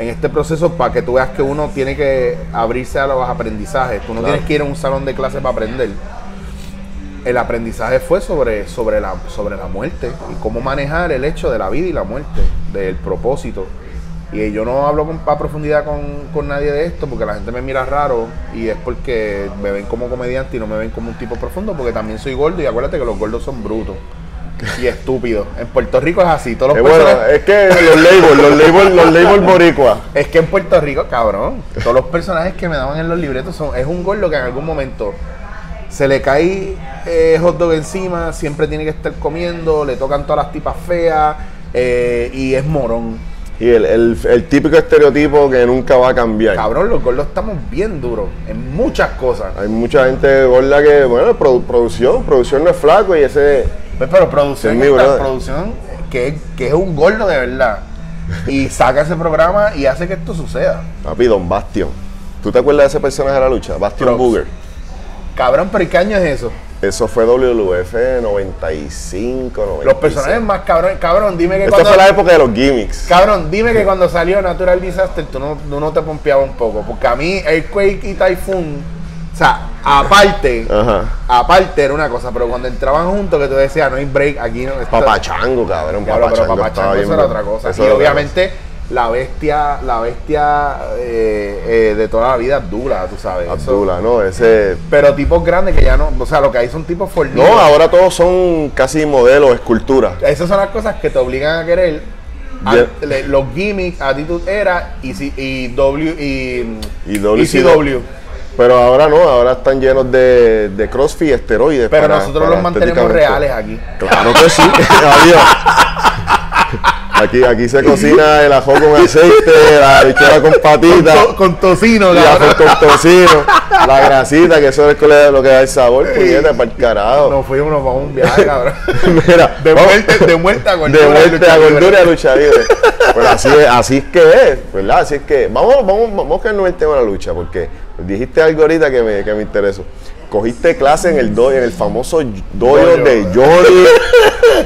en este proceso, para que tú veas que uno tiene que abrirse a los aprendizajes. Tú no tienes que ir a un salón de clase para aprender. El aprendizaje fue sobre la muerte y cómo manejar el hecho de la vida y la muerte, del propósito. Y yo no hablo a profundidad con nadie de esto porque la gente me mira raro y es porque me ven como comediante y no me ven como un tipo profundo porque también soy gordo y acuérdate que los gordos son brutos y estúpidos. En Puerto Rico es así. Todos los personajes... Bueno, es que los labels boricuas. Es que en Puerto Rico, cabrón, todos los personajes que me daban en los libretos es un gordo que en algún momento se le cae hot dog encima, siempre tiene que estar comiendo, le tocan todas las tipas feas y es morón. Y el típico estereotipo que nunca va a cambiar. Cabrón, los gordos estamos bien duros en muchas cosas. Hay mucha gente gorda que, bueno, producción no es flaco y ese... Pues, pero producción que es un gordo de verdad. Y saca ese programa y hace que esto suceda. Papi, Don Bastion. ¿Tú te acuerdas de ese personaje de la lucha? Bastion Booger. Cabrón, pero ¿y qué año es eso? Eso fue WWF 95, 96. Los personajes más cabrón, dime que cuando... Esta fue la época de los gimmicks. Cabrón, dime que cuando salió Natural Disaster tú no te pompeabas un poco. Porque a mí Earthquake y Typhoon, o sea, aparte era una cosa. Pero cuando entraban juntos que tú decías, no hay break, aquí no... Esto... Papachango, cabrón, Papachango eso era otra cosa. Y obviamente la bestia de toda la vida, Abdullah, tú sabes. Abdullah, ¿no? Ese... Pero tipos grandes que ya no... O sea, lo que hay son tipos fornidos. No, ahora todos son casi modelos, esculturas. Esas son las cosas que te obligan a querer. Los gimmicks, Attitude Era y WCW. Pero ahora no, ahora están llenos de crossfit, esteroides. Pero nosotros los mantenemos reales aquí. Claro que sí. Adiós. Aquí se cocina el ajo con aceite, la bichera con patitas. Con tocino, cabrón. Con tocino, la grasita, que eso es lo que da el sabor, puñeta, para el carajo. Nos fuimos para un viaje, cabrón. Mira, de muerte a gordura. De muerte a gordura, lucha libre. Pero así es que es, ¿verdad? Así es que vamos a quedarnos en el tema de la lucha, porque dijiste algo ahorita que me interesó. Cogiste clase en el famoso dojo de Jordi,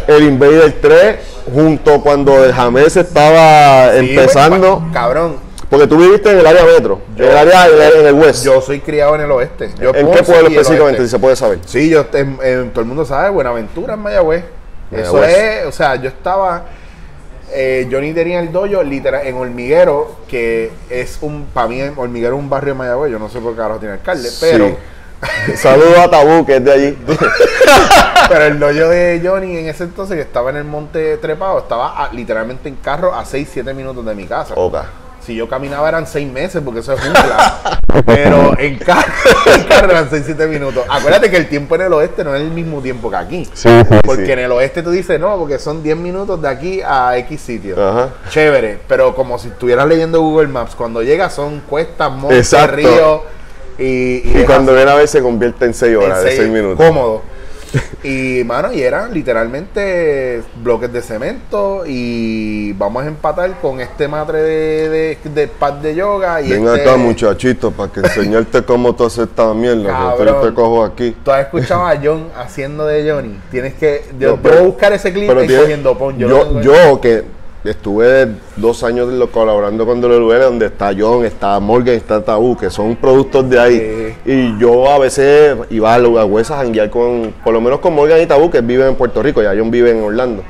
el Invader 3, junto cuando el James estaba empezando. Pues, cabrón. Porque tú viviste en el área metro, en el West. Yo soy criado en el oeste. ¿En qué pueblo específicamente, si se puede saber? Sí, todo el mundo sabe, Buenaventura, en Mayagüez. Eso es, o sea, yo estaba... Johnny tenía el dojo literal en Hormiguero, que es para mí Hormiguero es un barrio de Mayagüez, yo no sé por qué ahora tiene alcalde, pero... Sí. Saludos a Tabú, que es de allí. Pero el dojo de Johnny en ese entonces, que estaba en el monte trepado, estaba literalmente en carro a 6-7 minutos de mi casa. Oca. Si yo caminaba eran 6 meses, porque eso es jungla. Pero en carro eran 6-7 minutos. Acuérdate que el tiempo en el oeste no es el mismo tiempo que aquí. Sí, porque en el oeste tú dices, no, porque son 10 minutos de aquí a X sitio. Ajá. Chévere, pero como si estuvieras leyendo Google Maps, cuando llegas son cuestas, montes, ríos... Y cuando ven a veces se convierte en 6 horas, en 6 minutos. Cómodo. Y, mano, y eran literalmente bloques de cemento. Y vamos a empatar con este matre de pad de yoga. Y ven acá, muchachito, para que enseñarte cómo tú haces esta mierda. Cabrón, yo te cojo aquí. Tú has escuchado a John haciendo de Johnny. Tienes que... Yo, no, pero, yo voy a buscar ese clip y cogiendo pon. Yo que estuve 2 años colaborando con WWF, donde está John, está Morgan, está Tabú, que son productos de ahí. Y yo a veces iba a las huesas a janguear con, por lo menos con Morgan y Tabú, que viven en Puerto Rico, ya John vive en Orlando.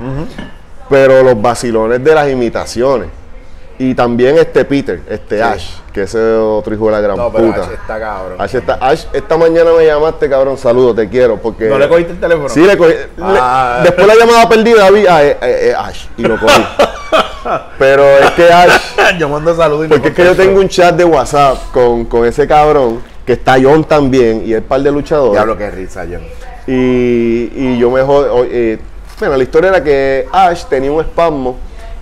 Pero los vacilones de las imitaciones. Y también Peter, Ash, que ese es otro hijo de la gran puta. Ash está cabrón. Ash, esta mañana me llamaste, cabrón, saludo, te quiero, porque... ¿No le cogiste el teléfono? Sí, le cogí. Después la llamada perdida, vi a Ash y lo cogí. Pero es que Ash... yo mando saludos. Porque es que yo tengo un chat de WhatsApp con ese cabrón, que está John también, y el par de luchadores. Diablo, qué risa, John. Y yo me jodé... bueno, la historia era que Ash tenía un espasmo.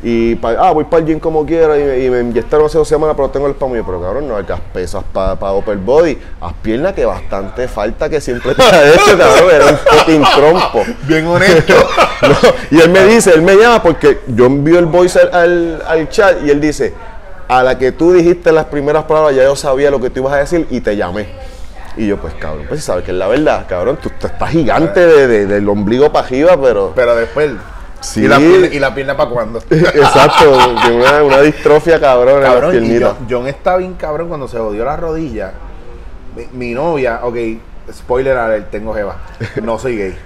Y voy para el gym como quiera y me inyectaron hace 2 semanas, pero tengo el spam. Y yo, pero cabrón, no hagas pesas para upper body, haz pierna, que bastante falta que siempre te ha hecho, cabrón, era un fucking trompo. Bien honesto. No, y él me dice, él me llama porque yo envío el voice al chat y él dice, a la que tú dijiste las primeras palabras ya yo sabía lo que tú ibas a decir y te llamé. Y yo, pues cabrón, pues sabes que es la verdad, cabrón, tú estás gigante del ombligo para arriba, pero... Pero después... Sí. ¿Y la pierna para cuándo? Exacto, una distrofia cabrón en las piernitas. John está bien cabrón cuando se jodió la rodilla. Mi novia, ok, spoiler alert, tengo jeva. No soy gay,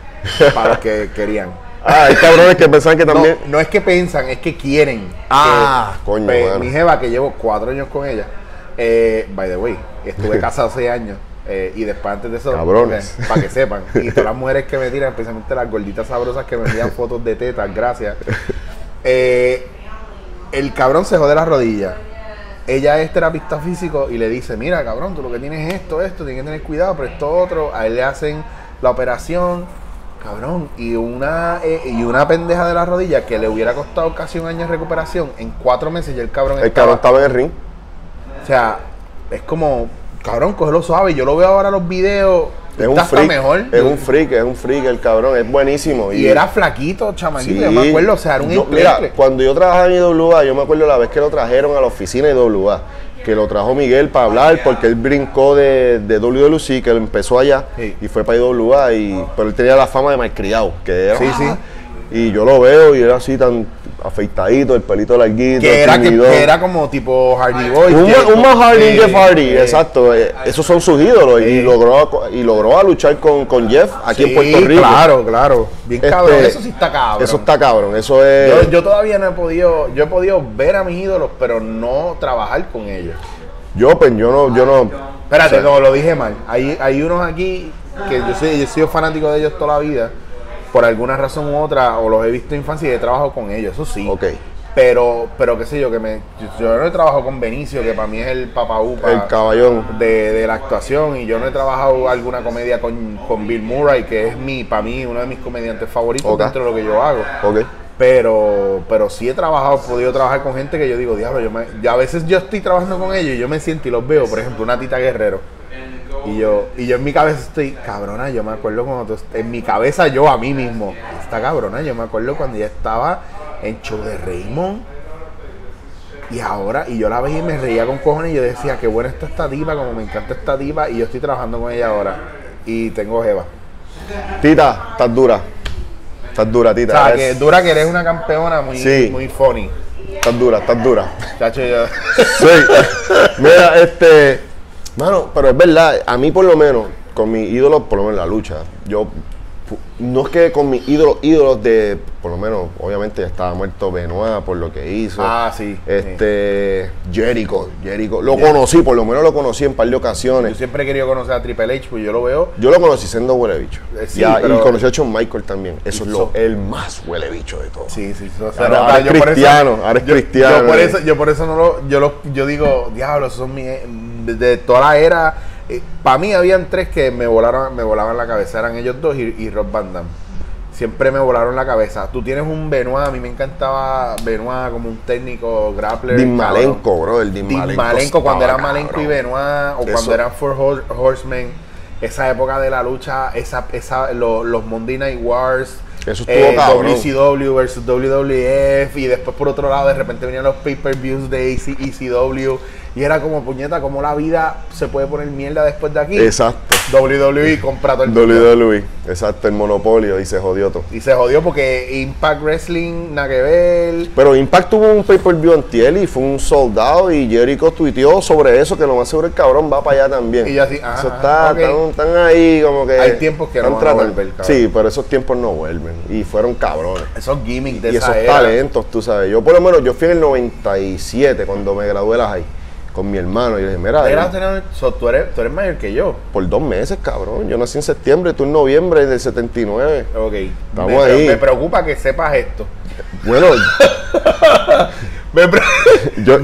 para los que querían. Ah, hay cabrones que pensaban que también... No, no es que pensan, es que quieren. Ah, coño, bueno. Mi jeva, que llevo 4 años con ella, by the way, estuve casado 6 años. Y después antes de eso, cabrones, para que sepan, y todas las mujeres que me tiran, especialmente las gorditas sabrosas que me envían fotos de tetas, gracias, el cabrón se jode la rodilla. Ella es terapista físico y le dice, mira cabrón, tú lo que tienes es esto, tienes que tener cuidado, pero esto otro. A él le hacen la operación, cabrón, y una pendeja de la rodilla que le hubiera costado casi 1 año de recuperación, en 4 meses ya el cabrón estaba en el ring. O sea, es como... Cabrón, cógelo suave. Yo lo veo ahora en los videos. Es un freak. Mejor. Es un freak el cabrón. Es buenísimo. Y era flaquito, chamaquito. Sí. Yo me acuerdo, o sea, era un implante. Cuando yo trabajaba en IWA, yo me acuerdo la vez que lo trajeron a la oficina de IWA, que lo trajo Miguel para hablar, porque él brincó de WWC, que él empezó allá, y fue para IWA, pero él tenía la fama de malcriado, que era... Sí. Y yo lo veo y era así tan afeitadito, el pelito larguito, que era como tipo Hardy Boy. Un más Hardy, Jeff Hardy, exacto. Esos son sus ídolos. Y logró a luchar con Jeff aquí en Puerto Rico. Claro. Bien cabrón. Eso sí está cabrón. Eso está cabrón. Eso es. Yo todavía no he podido. Yo he podido ver a mis ídolos, pero no trabajar con ellos. Yo no. Espérate, no, lo dije mal. Hay unos aquí que yo he sido fanático de ellos toda la vida. Por alguna razón u otra, o los he visto en infancia y he trabajado con ellos, eso sí. Ok. Pero qué sé yo, yo no he trabajado con Benicio, que para mí es el papaupa. El caballón. De la actuación, y yo no he trabajado alguna comedia con Bill Murray, que es para mí uno de mis comediantes favoritos dentro de lo que yo hago. Ok. Pero sí he podido trabajar con gente que yo digo, diablo, yo a veces yo estoy trabajando con ellos y yo me siento y los veo, por ejemplo, una Tita Guerrero. Y yo en mi cabeza estoy, cabrona, yo me acuerdo cuando... En mi cabeza yo a mí mismo, esta cabrona, yo me acuerdo cuando ella estaba en show de Raymond. Y ahora, y yo la veía y me reía con cojones y yo decía, qué buena está esta diva, como me encanta esta diva. Y yo estoy trabajando con ella ahora. Y tengo jeva. Tita, estás dura. Estás dura, Tita. O sea, que dura, que eres una campeona muy funny. Estás dura. Chacho, yo... Sí. Mira, Mano, pero es verdad, a mí por lo menos, con mis ídolos, por lo menos la lucha, yo, no es que con mis ídolos de, por lo menos, obviamente estaba muerto Benoit por lo que hizo. Ah, sí. Jericho. Conocí, por lo menos lo conocí en par de ocasiones. Yo siempre he querido conocer a Triple H, pues yo lo veo. Yo lo conocí siendo huele bicho. Sí, y conocí a Shawn Michael también. Eso es el más huele bicho de todo. Sí. O sea, ahora es cristiano, ahora es cristiano. Yo por eso no lo... Yo digo, diablo, esos son mis... De toda la era, para mí habían 3 que me volaban la cabeza, eran ellos 2 y Rob Van Dan. Siempre me volaron la cabeza. Tú tienes un Benoit, a mí me encantaba Benoit como un técnico grappler. Dean Malenko, bro, el Dean Malenko. Cuando era Malenko y Benoit, o cuando eran Four Horsemen. esa época de la lucha, los Monday Night Wars, eso WCW versus WWF, y después por otro lado de repente venían los pay-per-views de ECW, y era como, puñeta, como la vida se puede poner mierda después de aquí. Exacto. WWE compra todo el WWE, exacto, el monopolio, y se jodió todo. Y se jodió porque Impact Wrestling, nada que ver. Pero Impact tuvo un pay-per-view antiel y fue un soldado, y Jericho tuiteó sobre eso, que lo más seguro el cabrón va para allá también. Y yo así, ajá, están ahí como que... Hay tiempos que no van a volver, cabrón. Sí, pero esos tiempos no vuelven, y fueron cabrones. Esos gimmicks de esa era. Y esos talentos, tú sabes. Yo por lo menos, yo fui en el 97 cuando me gradué de la high. Con mi hermano, y le dije, mira, tú eres mayor que yo. Por 2 meses, cabrón. Yo nací en septiembre, tú en noviembre del 79. Ok. Estamos ahí. Me preocupa que sepas esto. Bueno. yo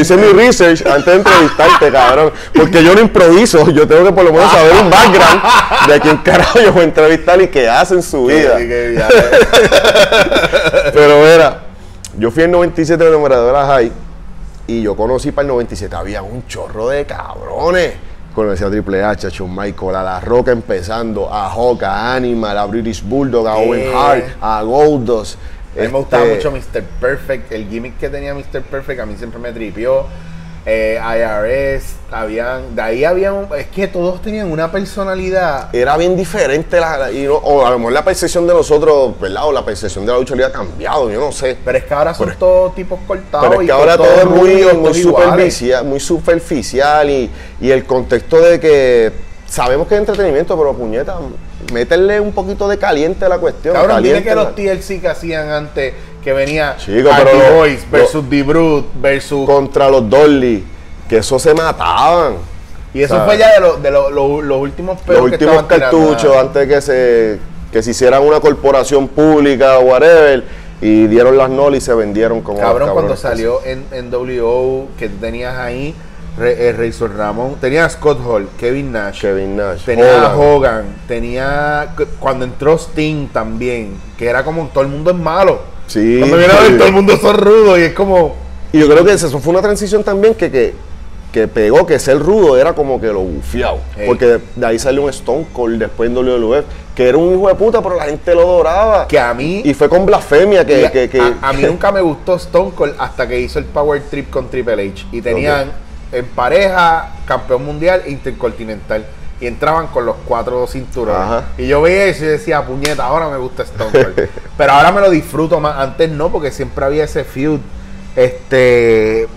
hice mi research antes de entrevistarte, cabrón. Porque yo no improviso. Yo tengo que por lo menos saber un background de quién carajo yo voy a entrevistar y qué hace en su vida. Pero mira, yo fui en 97 de Numeradora High. Y yo conocí para el 97, había un chorro de cabrones. Conocí a Triple H, a Shawn Michael, a La Roca empezando, a Hulk, a Animal, a British Bulldog, a Owen Hart, a Goldust. A mí me gustaba mucho Mr. Perfect, el gimmick que tenía Mr. Perfect a mí siempre me tripió. IRS, es que todos tenían una personalidad. Era bien diferente, o a lo mejor la percepción de nosotros, ¿verdad? O la percepción de la lucha libre ha cambiado, yo no sé. Pero es que ahora son todos tipos cortados. Pero es que ahora todo es muy superficial, y el contexto de que sabemos que es entretenimiento, pero puñeta, métele un poquito de caliente a la cuestión. Cabrón, tiene que los TLC que hacían antes, que venía The Boys versus The Brute versus... Contra los Dolly, que eso se mataban. Y eso, ¿sabes? Fue ya de los últimos pedos. Los últimos cartuchos antes que se hicieran una corporación pública o whatever, y dieron las nolas y se vendieron como... Cabrón, cuando salió en WO, que tenías ahí Razor Ramón, tenía a Scott Hall, Kevin Nash, tenía Hogan, tenía cuando entró Sting también, que era como todo el mundo es malo. Sí, cuando viene a ver, todo el mundo son rudos, y es como... Y yo creo que eso fue una transición también que pegó, que ser rudo era como que lo bufiado. Porque de ahí salió un Stone Cold después en WWF, que era un hijo de puta, pero la gente lo adoraba. Que a mí... Y fue con blasfemia a mí nunca me gustó Stone Cold hasta que hizo el Power Trip con Triple H. Y tenían en pareja, campeón mundial e intercontinental. Y entraban con los 4 cinturones. Ajá. Y yo veía eso y decía, puñeta, ahora me gusta Stone Cold. Pero ahora me lo disfruto más. Antes no, porque siempre había ese feud.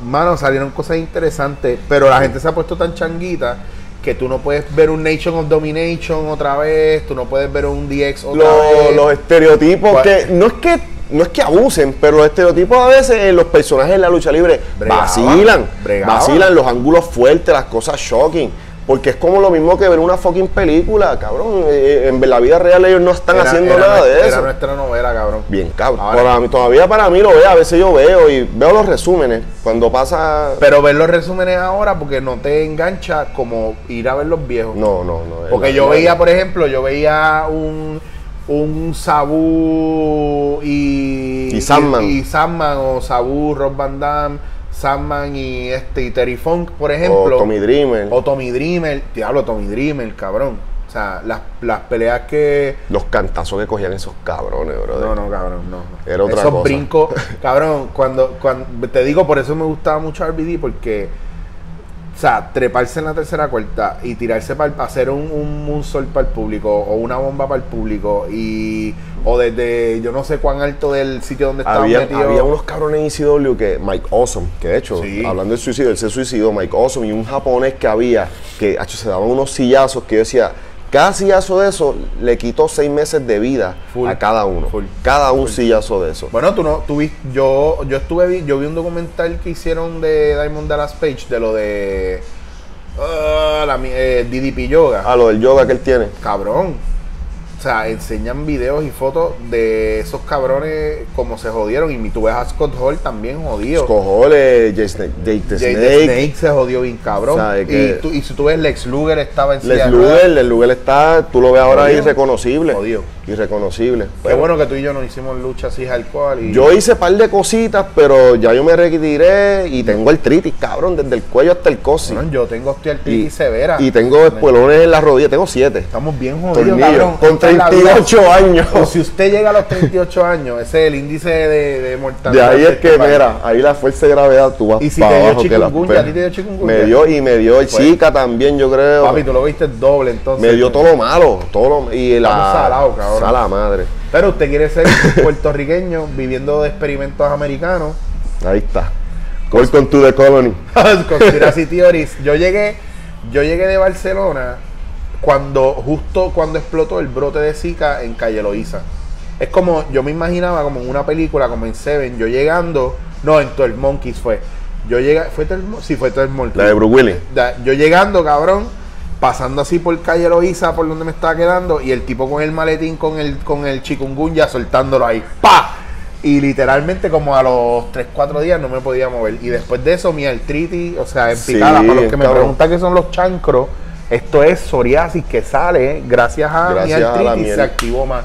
Mano, salieron cosas interesantes. Pero la gente se ha puesto tan changuita que tú no puedes ver un Nation of Domination otra vez. Tú no puedes ver un DX otra vez. Los estereotipos no es que abusen, pero los estereotipos a veces, los personajes en la lucha libre vacilan los ángulos fuertes, las cosas shocking. Porque es como lo mismo que ver una fucking película, cabrón. En la vida real ellos no están haciendo nada de eso. Era nuestra novela, cabrón. Bien, cabrón. Todavía para mí lo veo, a veces yo veo y veo los resúmenes cuando pasa... Pero ver los resúmenes ahora, porque no te engancha como ir a ver los viejos. No. Porque yo veía, por ejemplo, un Sabu y Sandman. Y Sandman, o Sabu, Rob Van Dan, Sandman y Terry Funk, por ejemplo. O Tommy Dreamer. Diablo, Tommy Dreamer, cabrón. O sea, las peleas que... Los cantazos que cogían esos cabrones, brother. No, cabrón, no. Era otra cosa. Esos brincos, cabrón. Cuando te digo, por eso me gustaba mucho RBD, porque... O sea, treparse en la tercera cuarta y tirarse para hacer un sol para el público, o una bomba para el público, o desde yo no sé cuán alto del sitio donde estaba metido. Había unos cabrones en ICW que Mike Awesome, que de hecho, hablando del suicidio, él se suicidó, Mike Awesome, y un japonés que había, que se daban unos sillazos que yo decía, cada sillazo de eso le quitó 6 meses de vida a cada uno. Cada sillazo de eso. Bueno, yo vi un documental que hicieron de Diamond Dallas Page, de lo de DDP Yoga. Lo del yoga que él tiene. Cabrón. O sea, enseñan videos y fotos de esos cabrones como se jodieron. Y tú ves a Scott Hall también jodido. Scott Hall, Jake the Snake se jodió bien cabrón. Y si tú ves, Lex Luger estaba en Lex Luger está, tú lo ves ahora ahí, irreconocible. Jodido. irreconocible. Pero, qué bueno que tú y yo no hicimos lucha así hardcore. Y... yo hice un par de cositas, pero ya yo me retiré y tengo artritis, cabrón, desde el cuello hasta el cosi. Bueno, yo tengo osteoartritis severa. Y tengo espuelones en las rodillas, tengo 7. Estamos bien jodidos, cabrón. Con 38 años. O si usted llega a los 38 años, ese es el índice de mortalidad. De ahí es que, mira, ahí la fuerza de gravedad tú vas. Y si te dio chikungunya, ¿a ti te dio chikungunya? Me dio, y me dio chica también, yo creo. Papi, tú lo viste doble, entonces. Me dio todo lo malo, todo lo... y la... salado, cabrón. A la madre. Pero usted quiere ser puertorriqueño viviendo de experimentos americanos. Ahí está. Welcome to the colony. Conspiracy theories. Yo llegué de Barcelona cuando justo cuando explotó el brote de Zika en Calle Loiza. Es como, yo me imaginaba como en una película, como en Seven, yo llegando, no, en 12 Monkeys fue. Yo llegué, fue 12 Monkeys, sí, fue 12 Monkeys. La de Bruce Willis. Yo llegando, cabrón, pasando así por Calle Loiza, por donde me estaba quedando, y el tipo con el maletín, con el chikungunya, soltándolo ahí, ¡pa! Y literalmente como a los 3-4 días no me podía mover. Y después de eso, mi artritis, o sea, en picada. Sí, para los que me preguntan qué son los chancros, esto es psoriasis que sale gracias mi artritis, a se activó más.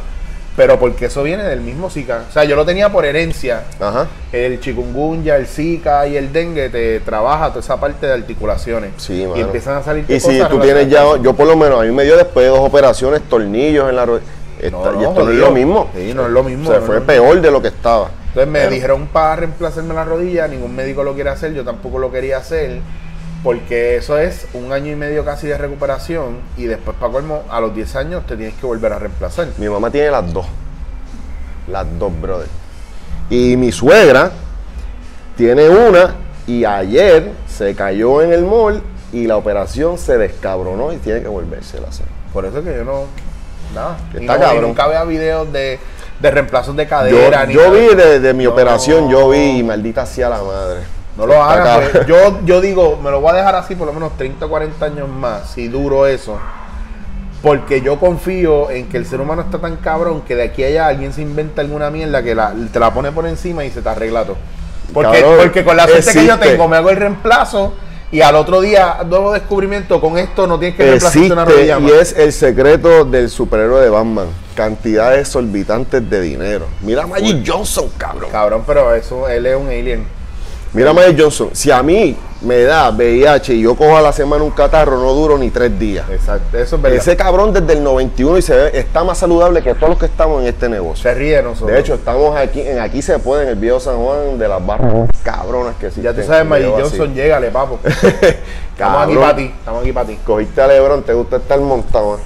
Pero porque eso viene del mismo Zika. O sea, yo lo tenía por herencia. Ajá. El chikungunya, el Zika y el dengue te trabaja toda esa parte de articulaciones. Sí, y mano, empiezan a salir cosas. Y si tú tienes ya... yo por lo menos, a mí me dio después de 2 operaciones, tornillos en la rodilla. No, y esto no es lo mismo. Sí, no es lo mismo. O sea, fue peor de lo que estaba. Entonces me dijeron para reemplazarme la rodilla. Ningún médico lo quiere hacer. Yo tampoco lo quería hacer. Porque eso es un año y medio casi de recuperación y después, para colmo, a los 10 años te tienes que volver a reemplazar. Mi mamá tiene las 2. Las 2, brother. Y mi suegra tiene una y ayer se cayó en el mall y la operación se descabronó y tiene que volverse a hacer. Por eso es que yo no... nada. Está cabrón. Yo nunca veo videos de reemplazos de cadera. Yo vi de mi operación, yo vi y maldita sea la madre. No lo hagas, pues, yo digo, me lo voy a dejar así por lo menos 30 o 40 años más, si duro eso. Porque yo confío en que el ser humano está tan cabrón que de aquí a allá alguien se inventa alguna mierda que te la pone por encima y se te arregla todo. Porque con la suerte que yo tengo, me hago el reemplazo y al otro día, nuevo descubrimiento, con esto no tienes que reemplazarte una rodilla más. Y es el secreto del superhéroe de Batman. Cantidades exorbitantes de dinero. Mira a Magic Johnson, cabrón. Cabrón, pero eso, él es un alien. Mira, Mike Johnson, si a mí me da VIH y yo cojo a la semana un catarro, no duro ni 3 días. Exacto, eso es verdad. Ese cabrón desde el 91 y está más saludable que todos los que estamos en este negocio. Se ríe nosotros. De hecho, estamos aquí, en Aquí Se Puede, en el viejo San Juan, de las barras cabronas que sí. Ya tú sabes, Mike Johnson, llégale, papo. Estamos aquí para ti, estamos aquí para ti. Cogiste a LeBron, te gusta estar montado,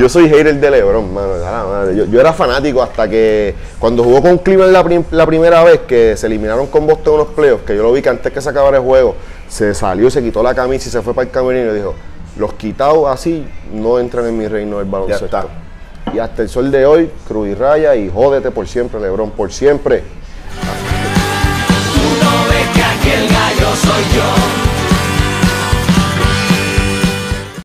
Yo soy hater de LeBron, mano, la madre. Yo era fanático hasta que cuando jugó con Cleveland la primera vez que se eliminaron con Boston unos playoffs, que yo lo vi que antes que se acabara el juego, se salió, se quitó la camisa y se fue para el camerino y dijo, los quitados así no entran en mi reino del baloncesto. Ya está. Y hasta el sol de hoy, cruz y raya y jódete por siempre, LeBron, por siempre. Tú no ves que aquí el gallo soy yo.